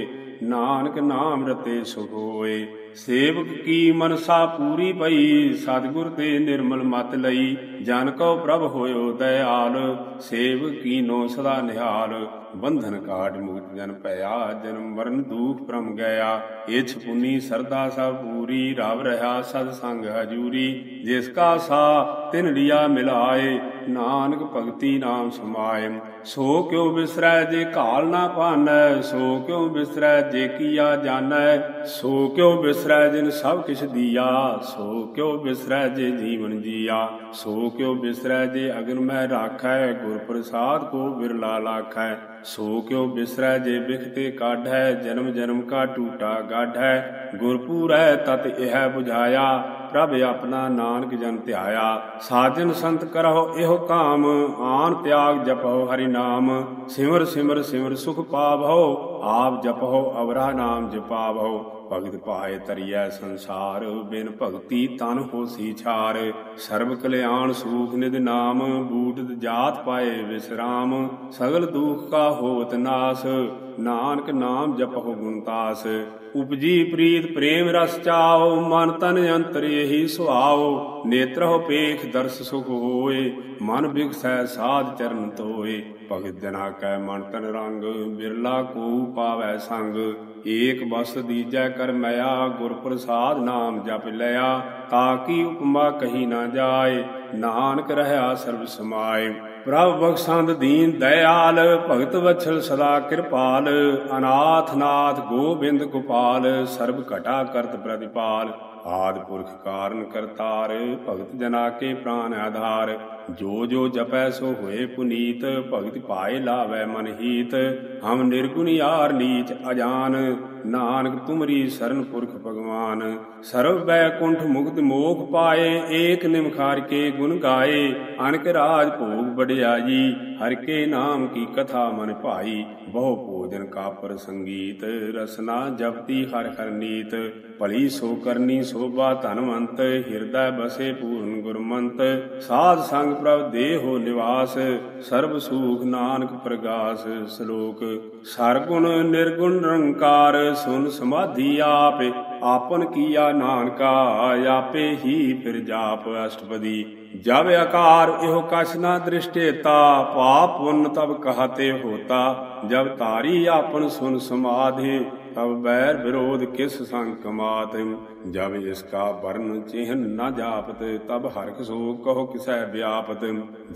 ਨਾਨਕ ਨਾਮ ਰਤੇ ਸੁਖ ਹੋਏ। ਸੇਵਕ ਕੀ ਮਨਸਾ ਪੂਰੀ ਪਈ, ਸਤਿਗੁਰ ਤੇ ਨਿਰਮਲ ਮਤ ਲਈ। ਜਨ ਕਉ ਪ੍ਰਭ ਹੋਇਓ ਦਇਆਲ, ਸੇਵਕ ਕੀਨੋ ਸਦਾ ਨਿਹਾਲ। ਬੰਧਨ ਕਾਟ ਮੂਟ ਜਨ ਭਇਆ, ਜਨਮ ਮਰਨ ਦੂਖ ਭ੍ਰਮ ਗਿਆ। ਇਛ ਪੁਨੀ ਸਰਦਾ ਸਭ ਪੂਰੀ, ਰਵ ਰਹਾ ਸਦ ਸੰਗ ਹਜੂਰੀ। ਜਿਸ ਕਾ ਸਾ ਤਿਨ ਲਿਆ ਮਿਲਾਏ, ਨਾਨਕ ਭਗਤੀ ਨਾਮ ਸਮਾਏ। ਸੋ ਕਿਉ ਬਿਸਰੈ ਜੇ ਕਾਲ ਨਾ ਪਾਨੈ, ਸੋ ਕਿਉ ਬਿਸਰੈ ਜੇ ਕੀਆ ਜਾਣੈ। ਸੋ ਕਿਉ ਬਿਸਰੈ ਜਿਨ ਸਭ ਕਿਛ ਦੀਆ, ਸੋ ਕਿਉ ਬਿਸਰੈ ਜੇ ਜੀਵਨ ਜੀਆ। ਸੋ ਕਿਉ ਬਿਸਰੈ ਜੇ ਅਗਨ ਮਹਿ ਰਾਖੈ, ਗੁਰ ਪ੍ਰਸਾਦ ਕੋ ਬਿਰਲਾ ਲਾਖੈ। ਸੋ ਕਿਉ ਬਿਸਰੈ ਜੇ ਬਿਖਤੇ ਕਾਢੈ, ਜਨਮ ਜਨਮ ਕਾ ਟੂਟਾ ਗਾਢੈ। ਗੁਰਪੂਰੈ ਤਤ ਇਹ ਬੁਝਾਇਆ, ਪ੍ਰਭ ਆਪਣਾ ਨਾਨਕ ਜਨ ਧਿਆਇਆ। ਸਾਜਨ ਸੰਤ ਕਰਹੁ ਇਹੋ ਕਾਮ, ਆਨ ਤਿਆਗ ਜਪਹੁ ਹਰਿ ਨਾਮ। ਸਿਮਰ ਸਿਮਰ ਸਿਮਰ ਸੁਖ ਪਾਵਹੁ, ਆਪ ਜਪਹੁ ਅਵਰਾ ਨਾਮ ਜਪਾਵਹੁ। ਭਗਤ ਪਾਏ ਤਰੀਐ ਸੰਸਾਰ, ਬਿਨ ਭਗਤੀ ਤਨ ਹੋਸੀ ਛਾਰ। ਸਰਬ ਕਲਿਆਣ ਸੂਖ ਨਿਧ ਨਾਮ, ਬੂਟਦ ਜਾਤ ਪਾਏ ਵਿਸਰਾਮ। ਸਗਲ ਦੁਖ ਕਾ ਹੋਵਤ ਨਾਸ, ਨਾਨਕ ਨਾਮ ਜਪਹੁ ਗੁਣਤਾਸ। ਉਪਜੀ ਪ੍ਰੀਤ ਪ੍ਰੇਮ ਰਸ ਚਾਉ, ਮਨ ਤਨ ਅੰਤਰ ਇਹੀ ਸੁਆਉ। ਨੇਤਰਹੁ ਪੇਖ ਦਰਸ ਸੁਖ ਹੋਏ, ਮਨ ਬਿਗਸੈ ਸਾਧ ਚਰਨ ਧੋਏ। ਭਗਤ ਜਨਾ ਕੈ ਮਨ ਤਨ ਰੰਗ, ਬਿਰਲਾ ਕੋ ਪਾਵੈ ਸੰਗ। ਏਕ ਬਸ ਦੀਜੈ ਕਰ ਮਇਆ, ਗੁਰ ਪ੍ਰਸਾਦ ਨਾਮ ਜਪ ਲਿਆ। ਤਾਕੀ ਉਪਮਾ ਕਹੀ ਨਾ ਜਾਏ, ਨਾਨਕ ਰਹਾ ਸਰਬ ਸਮਾਏ। ਪ੍ਰਭ ਬਖਸ਼ੰਦ ਦੀਨ ਦਇਆਲ, ਭਗਤ ਵਛਲ ਸਦਾ ਕਿਰਪਾਲ। ਅਨਾਥ ਨਾਥ ਗੋਬਿੰਦ ਗੋਪਾਲ, ਸਰਬ ਘਟਾ ਕਰਤ ਪ੍ਰਤਿਪਾਲ। ਆਦਿ ਪੁਰਖ ਕਾਰਨ ਕਰਤਾਰ, ਭਗਤ ਜਨਾ ਕੇ ਪ੍ਰਾਨ ਆਧਾਰ। ਜੋ ਜੋ ਜਪੈ ਸੋ ਹੋਏ ਪੁਨੀਤ, ਭਗਤ ਪਾਏ ਲਾਵੈ ਮਨ ਹੀਤ। ਹਮ ਨਿਰਗੁਣ ਯਾਰ ਨੀਚ ਅਜਾਨ, ਨਾਨਕ ਤੁਮਰੀ ਸਰਨ ਪੁਰਖ ਭਗਵਾਨ। ਸਰਬ ਬੈਕੁੰਠ ਮੁਕਤ ਮੋਖ ਪਾਏ, ਏਕ ਨਿਮਖਾਰ ਕੇ ਗੁਣ ਗਾਏ। ਅਨਕ ਰਾਜ ਭੋਗ ਵਡਿਆਈ, ਹਰਿ ਕੇ ਨਾਮ ਕੀ ਕਥਾ ਮਨ ਭਾਈ। ਬਹੁ ਭੋਜਨ ਕਾਪਰ ਸੰਗੀਤ, ਰਸਨਾ ਜਪਤੀ ਹਰਿ ਹਰਿ ਨੀਤ। ਭਲੀ ਸੋ ਕਰਨੀ ਸੋਭਾ ਧਨਵੰਤ, ਹਿਰਦੈ ਬਸੇ ਪੂਰਨ ਗੁਰਮੰਤ। ਸਾਧ ਸੰਗ ਪ੍ਰਭ ਦੇਹੁ ਨਿਵਾਸ, ਸਰਬ ਸੂਖ ਨਾਨਕ ਪ੍ਰਗਾਸ। ਸਲੋਕ ਸਰਗੁਣ ਨਿਰਗੁਣ ਨਿਰੰਕਾਰ, ਸੁਨ ਸਮਾਧੀ ਆਪੇ। ਆਪਨ ਕੀਆ ਨਾਨਕਾ, ਆਪੇ ਹੀ ਫਿਰ ਜਾਪ ਅਸ਼ਟਪਦੀ। ਜਬ ਆਕਾਰ ਇਹੋ ਕਛ ਨਾ ਦ੍ਰਿਸ਼ਟੇਤਾ, ਪਾਪ ਪੁੰਨ ਤਬ ਕਹਤੇ ਹੋਤਾ। ਜਬ ਤਾਰੀ ਆਪਨ ਸੁਨ ਸਮਾਧੇ, तब बैर विरोध किस संग कमात। जब इसका वर्ण चिन्ह न जापत, तब हरख सो कहो किसै व्यापत।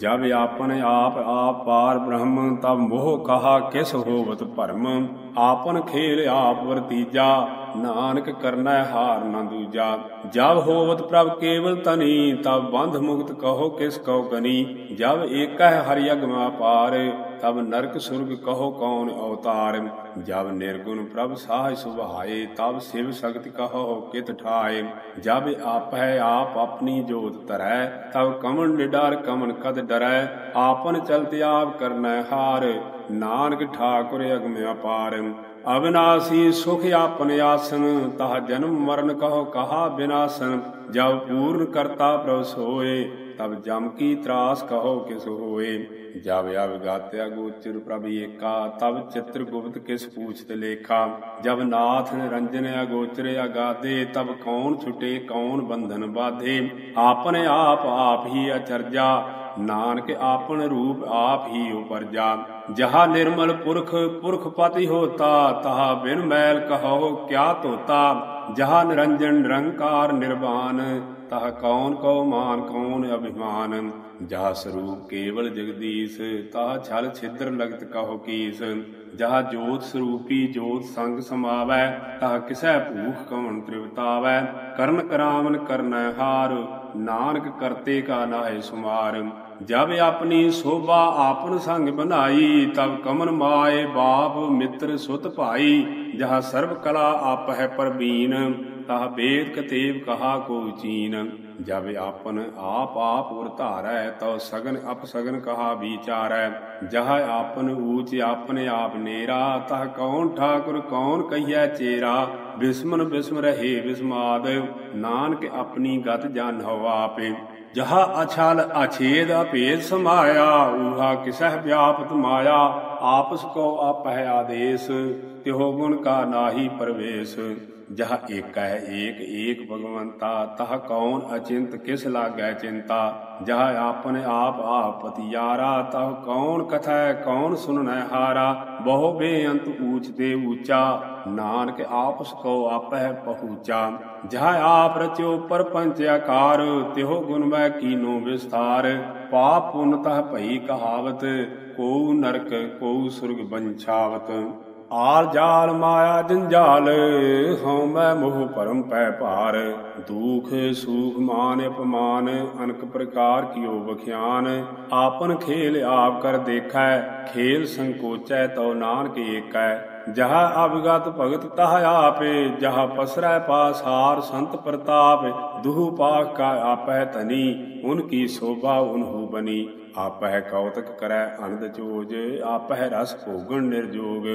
जब आपन आप पार ब्रह्म, तब मोह कहा किस होवत भरम। आपन खेल आप वर्तीजा, नानक करना हार न दूजा। जब होवत प्रभ केवल तनी, तब बंध मुक्त कहो किस कौ गनी। जब एक है हरियगम अपार, तब नरक सुर्ग कहो कौन अवतार। जब निर्गुण प्रभ साहि सुभाए, तब शिव शक्ति कहो कित ठाए। जब आप है आप अपनी जोत तरह, तब कमन निडर कमन कद डरै। आपन चलते आप करना हार, नानक ठाकुर अगम अपार। अविनाशी सुख आपन आसन, तह जन्म मरण कहो कहा विनाशन। जब पूर्ण करता प्रभ सोए, तब जम की त्रास कहो किस होए। जब अवगात्या गोचर प्रभ एका, तब चित्र गुप्त किस पूछत लेखा। जब नाथ निरंजन अगोचर अगाधे, तब कौन छुटे कौन बंधन बाधे। आपन आप ही अचरजा, नानक आपन रूप आप ही उपरजा। जहा निर्मल पुरख पुरख पति होता, तहा बिन मैल कहो क्या तोता। जहा निरंजन निरंकार निर्वाण, तह कौन कौ मान कौन अभिमान। जहा स्वरूप केवल जगदीश, तह छल छिद्र लगत कहो कीस। जहा जोत स्वरूपी जोत संग समावै, तह किसै भूख कवन त्रिवतावै। करन करावन करन हार, नानक करते का नाहे सुमार। जब अपनी शोभा आपन संग बनाई, तब कमन माए बाप मित्र सुत भाई। जहा सर्व कला आप है परबीन, तह वेद कतेव कहा को चीन। जावे आपन आप और धारै तौ सगन अप सगन कहा विचारै। जह आपन ऊच आपने आप नेरा तह कौन ठाकुर कौन कहिया चेरा। बिस्मन बिस्म रहे बिस्माद नानक अपनी गत जान हो आपे। जहा अछल अछेद अभेद समाया ऊहा किसह व्यापत माया। आपस को आपह आदेश त्यों गुण का नाही प्रवेश। जहा एक है एक एक भगवंता तह कौन अचिंत किस लागै चिंता। जहा आपने आप पतियारा तह कौन कथै कौन सुननै हारा। बहु बेअंत ऊच ते ऊचा नानक आपस को आपह पहुँचा। जहा आप रचो परपंच आकार त्यों गुणमय कीनो विस्तार। पाप पुन तह भई कहावत को नरक को सुर्ग बंछावत। आल जाल माया जंजाल हों मैं मोह परम पै पार। दुख सुख मान अपमान अनक प्रकार कियो बख्यान। आपन खेल आप कर देखै खेल संकोचै तो नानक एकै। जहा अवगत भगत तह आपे जहा पसरै पासार संत प्रताप। दुहु पाख का आपह तनी उनकी शोभा उन्हु बनी। आपह कौतक करै आनंद चोज आपह रस भोगन निर्जोग।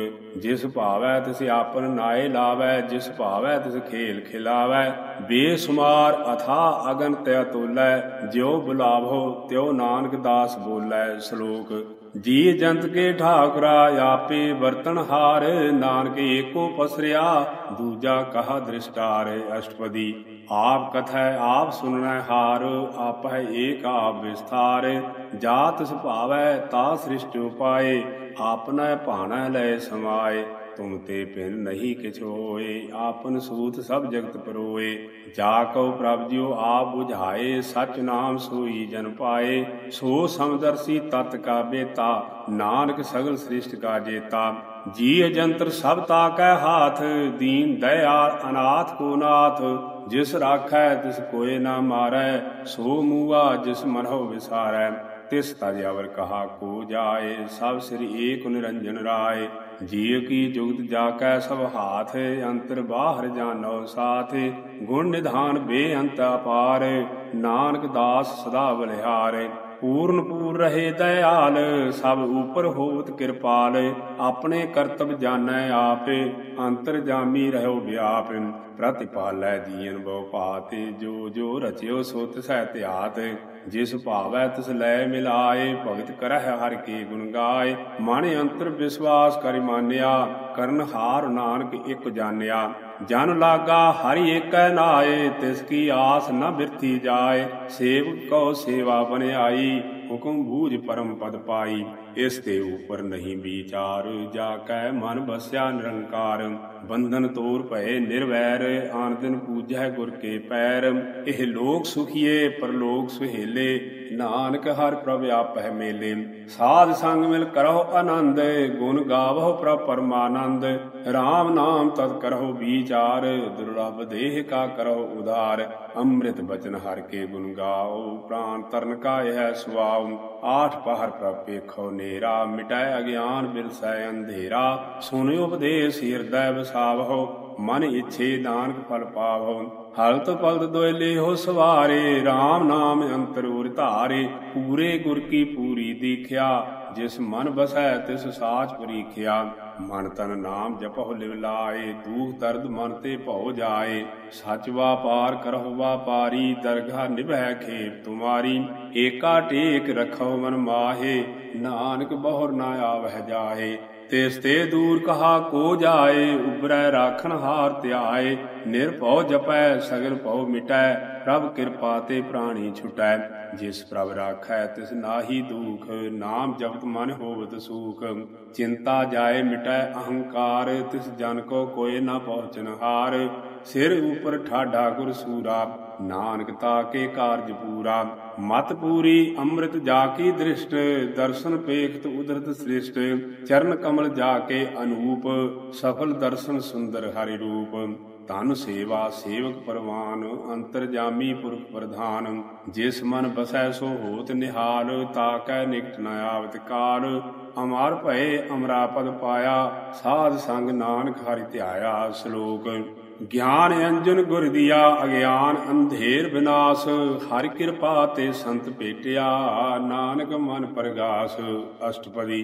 जिस भावै तिस आपन नाय लावै जिस भावै तिस खेल खिलावै। बेसुमार अथा अगणत अतोलै ज्यो बुलावो त्यो नानक दास बोलै। श्लोक जी जंत के ठाकुरा आपे बर्तन हार। नानक एको पसरिया दूजा कहा दृष्टार। अष्टपदी आप कथै आप सुनना हार आप है एक आप विस्तार। जात सुभावै ता सृष्टि उपाय आपना भाणा लय समाये। तुम ते भिन नहीं किछ होए आपन सूत सब जगत परोए। जाकौ प्रभ ज्यो आप बुझाए सच नाम सोई जन पाए। सो समदर्शी तत् का बेता नानक सगल सृष्ट का जेता। जी जंतर सब ताकै हाथ दीन दयाल अनाथ को नाथ। जिस राखै तिस कोय ना मारै सो मुआ जिस मनहु विसारै। तिस तज अवर कहा को जाए सब श्री एक निरंजन राय। जीव की जुगत जाकै सब हाथ अंतर बाहर जानो साथ। गुण निधान बेअंत अपार नानक दास सदा बलिहार। पूर्ण पूर रहे दयाल सब ऊपर होवत कृपाल। अपने करतब जानै आपे अंतर जामी रहो व्याप। प्रतिपालै जीवन बहु पाते जो जो रचयो सो तिसै त्यात। जिस भावै तिस लय मिलाए भगत करह हर के गुण गाए। मन अंतर विश्वास करि मानिया करन हार नानक इक जानिया। जन लागा हरि एकै नाए तिसकी आस न बिरथी जाए। सेवक कौ सेवा बने आई हुकुम बूझ परम पद पाई। इसते ऊपर नहीं विचार जाकै मन बस्या निरंकार। बंधन तोर भय निर्वैर आन दिन पूजै गुर के पैर। एह लोक सुखिए परलोक सुहेले नानक हर प्रभु आपह मेले। साध संग मिल करहो आनंद गुण गावहो प्रभ परमानंद। राम नाम तत् करहो विचार दुर्लभ देह का करहो उदार। अमृत बचन हर के गुण गाओ प्राण तरण का यह सुआओ। आठ पहर प्रभ देखो नेरा मिटै अज्ञान बिरसै अंधेरा। सुनियो उपदेश हृदय बसावहो मन इच्छे नानक फल पावो। हलत पलत दोय लेहो सवारे राम नाम अंतर उर धारे। पूरे गुर की पूरी दीख्या जिस मन बसै तिस साच परीख्या। मन तन नाम जपहु लिव लाए दूख दर्द मन ते भौ जाए। सच व्यापार करहु व्यापारी दरगाह निभै खेप तुम्हारी। एका टेक रखो मन माहे नानक बहुर ना आवह जाहे। तेस्ते दूर कहा को जाए उबरै राखन हार त्याए। निरभौ जपै सगल भौ मिटै प्रभ कृपा ते प्राणी छुटै। जिस प्रभ राखै तिस नाहि दुख नाम जपत मन होवत सूख। चिंता जाए मिटै अहंकार तिस जन को कोय न पहुँचन हार। सिर ऊपर ठाडा गुर सूरा नानक ताके कारज पूरा। मत पूरी अमृत जाकी दृष्ट दर्शन पेखत उदरत सृष्ट। चरण कमल जाके अनूप सफल दर्शन सुंदर हरि रूप। तन सेवा सेवक परवान अंतर जामी पुरख प्रधान। जिस मन बसै सो होत निहाल ताकै निकट न आवत काल। अमार भय अमरा पद पाया साध संग नानक हरि ध्याया। श्लोक ज्ञान अंजन गुर दिया अज्ञान अंधेर विनाश। हर कृपा ते संत भेटिया नानक मन प्रगास। अष्टपदी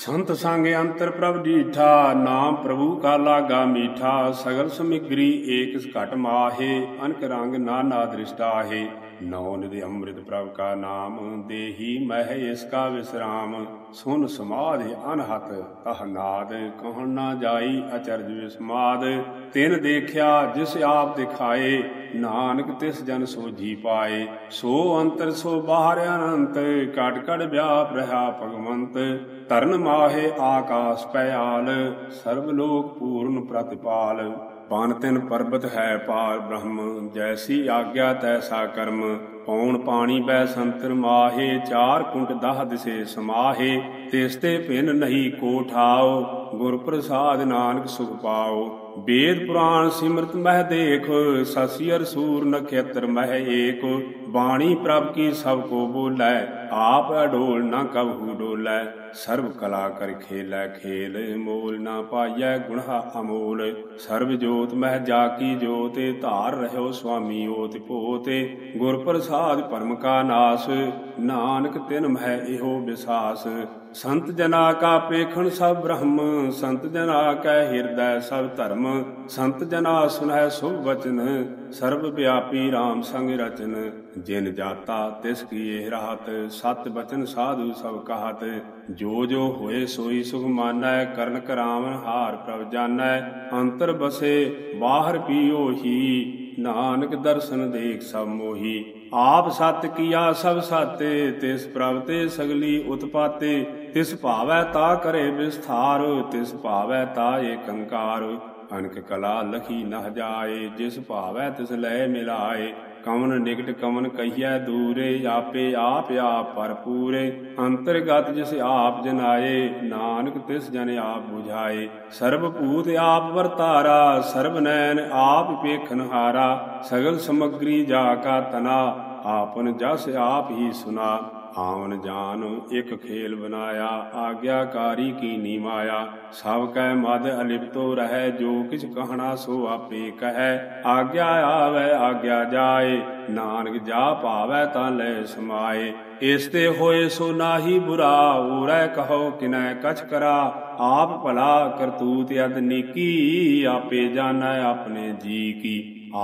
संत संग अंतर प्रभ डीठा नाम प्रभु का लागा मीठा। सगल समिग्री एक घट माहे अनक रंग नाना दृष्टाहे। नौ निधि अमृत प्रभ का नाम देही मह इसका विश्राम। सुन समाधि अनहत तह नाद कह ना जाई अचरज विस्माद। तिन देखिया जिस आप दिखाए नानक तिस जन सोझी पाए। सो अंतर सो बाहर अनंत कट कट व्याप रहा भगवंत। तरण माहे आकाश पयाल सर्वलोक पूर्ण प्रतिपाल। पन तिन पर्वत है पार ब्रह्म जैसी आज्ञा तैसा कर्म। पौन पानी बै संतर माहे चार कुंट दह दिसे समाहे। तिस्ते भिन नहीं को ठाओ गुर प्रसाद नानक सुख पाओ। वेद पुराण सिमरत मह देख ससियर सूर नक्षत्र मह एक। बाणी प्रभ की सबको बोलै आप अडोल न कबहु डोलै। सर्व कला कर खेलै खेल मोल ना पाइयै गुणा अमोल। सर्व ज्योत मह जाकी ज्योते धार रहो स्वामी ओत पोते। गुर प्रसाद परम का नाश नानक तिन मह इहो विसास। संत जना का पेखण सब ब्रह्म संत जना कै हृदय सब धर्म। संत जना सुनह शुभ वचन सर्व व्यापी राम संग रचन। जिन जाता तिस की राहत सत बचन साधु सब कहत। जो होए सोई सुख मानै करन करावन हार प्रभ जानै। अंतर बसे बाहर पियो ही नानक दर्शन देख सब मोही। आप सत किया सब साते तिस प्रभ ते सगली उत्पाते। तिस भावै ता करे विस्तार तिस भावै ता एकंकार। अनक कला लखी नह जाए जिस भावै तिस लय मिलाए। कवन निकट कवन कहिया दूरे आपे आप पर पूरे। अंतर्गत जिस आप जनाए नानक तिस जन आप बुझाए। सर्वभूत आप वर्तारा सर्वनैन आप पेखनहारा। सगल समग्री जा का तना आपन जस आप ही सुना। आवन जान एक खेल बनाया आज्ञाकारी की नीमाया। सब कै मद अलिप्तो रह जो किछ कहना सो आपे कह। आज्ञा आवे आज्ञा जाए नानक जा पावै ता ले समाए। इसते होए सो नाही बुरा उरै कहो किनै कछ करा। आप भला करतूत अद नीकी आपे जानै अपने जी की।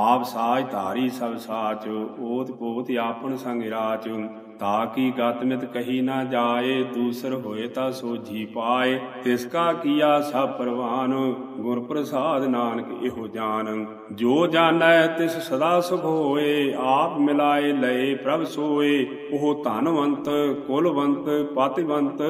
आप साज धारी सब साच ओत पोत आपन संग राच। ताकि गतमित कही ना जाए दूसर होए ता सोझी पाए। तिसका किया सब परवान गुर प्रसाद नानक इहो जान। जो जानै तिस सदा सुख होए आप मिलाए लए प्रभ सोए। ओह धनवंत कुलवंत पतिवंत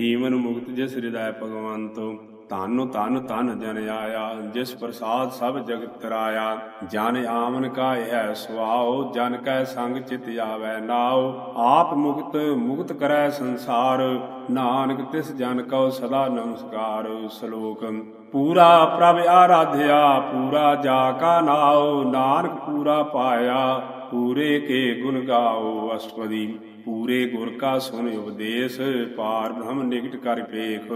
जीवन मुक्त जिस हृदय भगवंत। तानु तानु तान जन आया जिस प्रसाद सब जगत कराया। जन आमन का यह सुआओ जन कै संग चित आवै नाओ। आप मुक्त मुक्त करै संसार नानक तिस जन को सदा नमस्कार। श्लोक पूरा प्रभ आराध्या पूरा जाका नाओ। नानक पूरा पाया पूरे के गुण गाओ। अष्टपदी पूरे गुर का सुन उपदेश पार ब्रह्म निकट कर पेख।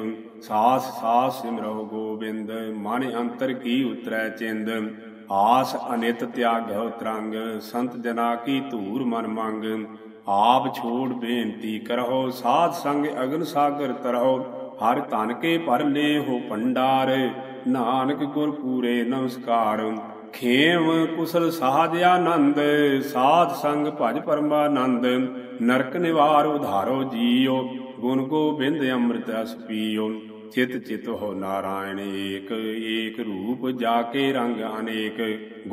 सास सास सिमरौ गोबिंद मन अंतर की उतरै चिंद। आस अनित त्यागौ त्रंग संत जना की धूर मन मंग। आप छोड़ बेनती करहो साध संग अग्न सागर तरहो। हर तन के पर ले हो भंडार नानक गुर पूरे नमस्कार। खेम कुशल साध आनंद साध संग भज परमानंद। नरक निवार उधारो जियो गुण गोबिंद अमृत रस पियो। चित चित हो नारायण एक एक रूप जाके रंग अनेक।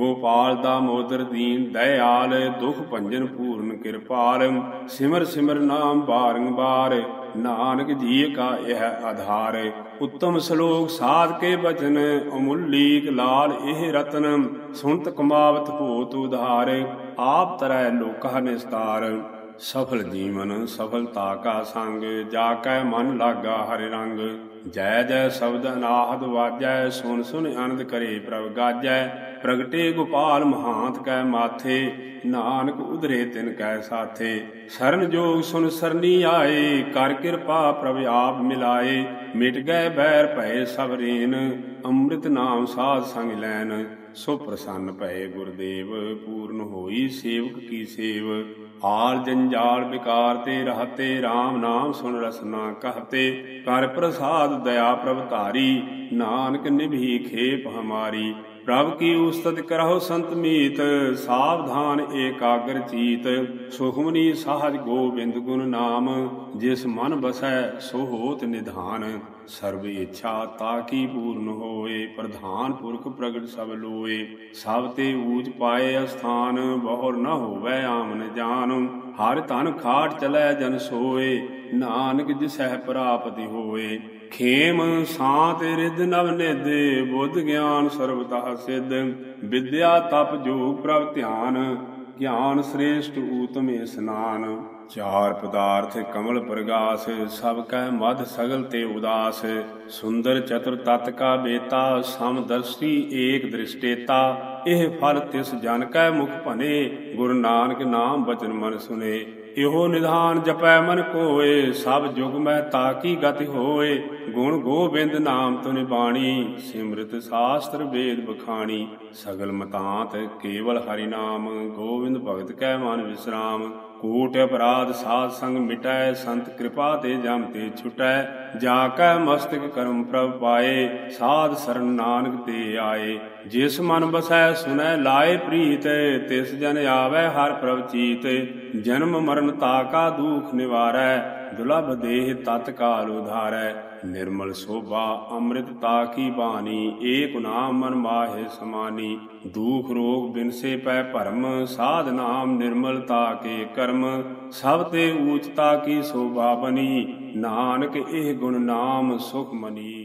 गोपाल दामोदर दीन दयाल दुख भंजन पूर्ण कृपाल। सिमर सिमर नाम बारंबार नानक जी का यह आधार। उत्तम श्लोक साध के बचन अमूलिक लाल एह रतन। सुनत कमावत होत उधार आप तरह लोका निस्तार। सफल जीवन सफलता का संग, जाकै मन लागा हर रंग। जय जय शब्द अनाहद वाजै, सुन सुन आनंद करे प्रभ गाजै। प्रगटे गोपाल महांत कै माथे, नानक उधरे तिन कै साथे। शरण जोग सुन सरनी आए, कर कृपा प्रभ आप मिलाए। मिट गए बैर भये सब रीन, अमृत नाम साध संग लैन। सो प्रसन्न भये गुरुदेव, पूर्ण होई सेवक की सेव। आल जंजाल विकार ते रहते, राम नाम सुन रसना कहते। कर प्रसाद दया प्रभतारी, नानक निभी खेप हमारी। प्रभ की उस्तत करहु संत मीत, सावधान एकाग्र चीत। सुखमनी सहज गोबिंद गुण नाम, जिस मन बसै सो होत निधान। सर्व इच्छा ताकी पूर्ण होए, प्रधान पुरख प्रगट सब लोए। सब ते ऊच पाए अस्थान, बहुर न होवै आमन जान। हर तन खाट चलै जन सोए, नानक जिसह प्रापति होए। खेम सांत रिध नवनिध, बुद्ध ज्ञान सर्वतः सिद्ध। विद्या तप जोग प्रभ ध्यान, ज्ञान श्रेष्ठ ऊतम स्नान। चार पदार्थ कमल प्रगास, सब कह मध सगल ते उदास। सुंदर चतुर तत् का बेता, समदर्शी एक दृष्टेता। एह फल तिस जन कै मुख भने, गुरु नानक नाम बचन मन सुने। इहो निधान जपै मन कोय, सब जुग में ताकी गति होय। गुण गोबिंद नाम तुनि बाणी, सिमरत शास्त्र वेद बखाणी। सगल मतांत केवल हरि नाम, गोविंद भगत कै मन विश्राम। कोट अपराध साध संग मिटै, संत कृपा ते जम ते छुटै। जाकै मस्तक कर्म प्रभ पाए, साध शरण नानक ते आए। जिस मन बसै सुनै लाए प्रीत, तिस जन आवै हर प्रभ चीत। जन्म मरण ताका दुख निवारै, दुलभ देह तत्काल उधारै। निर्मल शोभा अमृत ताकी बानी, एक नाम मन माहे समानी। दुख रोग बिनसे पै भरम, साध नाम निर्मल ताके कर्म। सब ते ऊच ताकी शोभा बनी, नानक एह गुण नाम सुखमनी।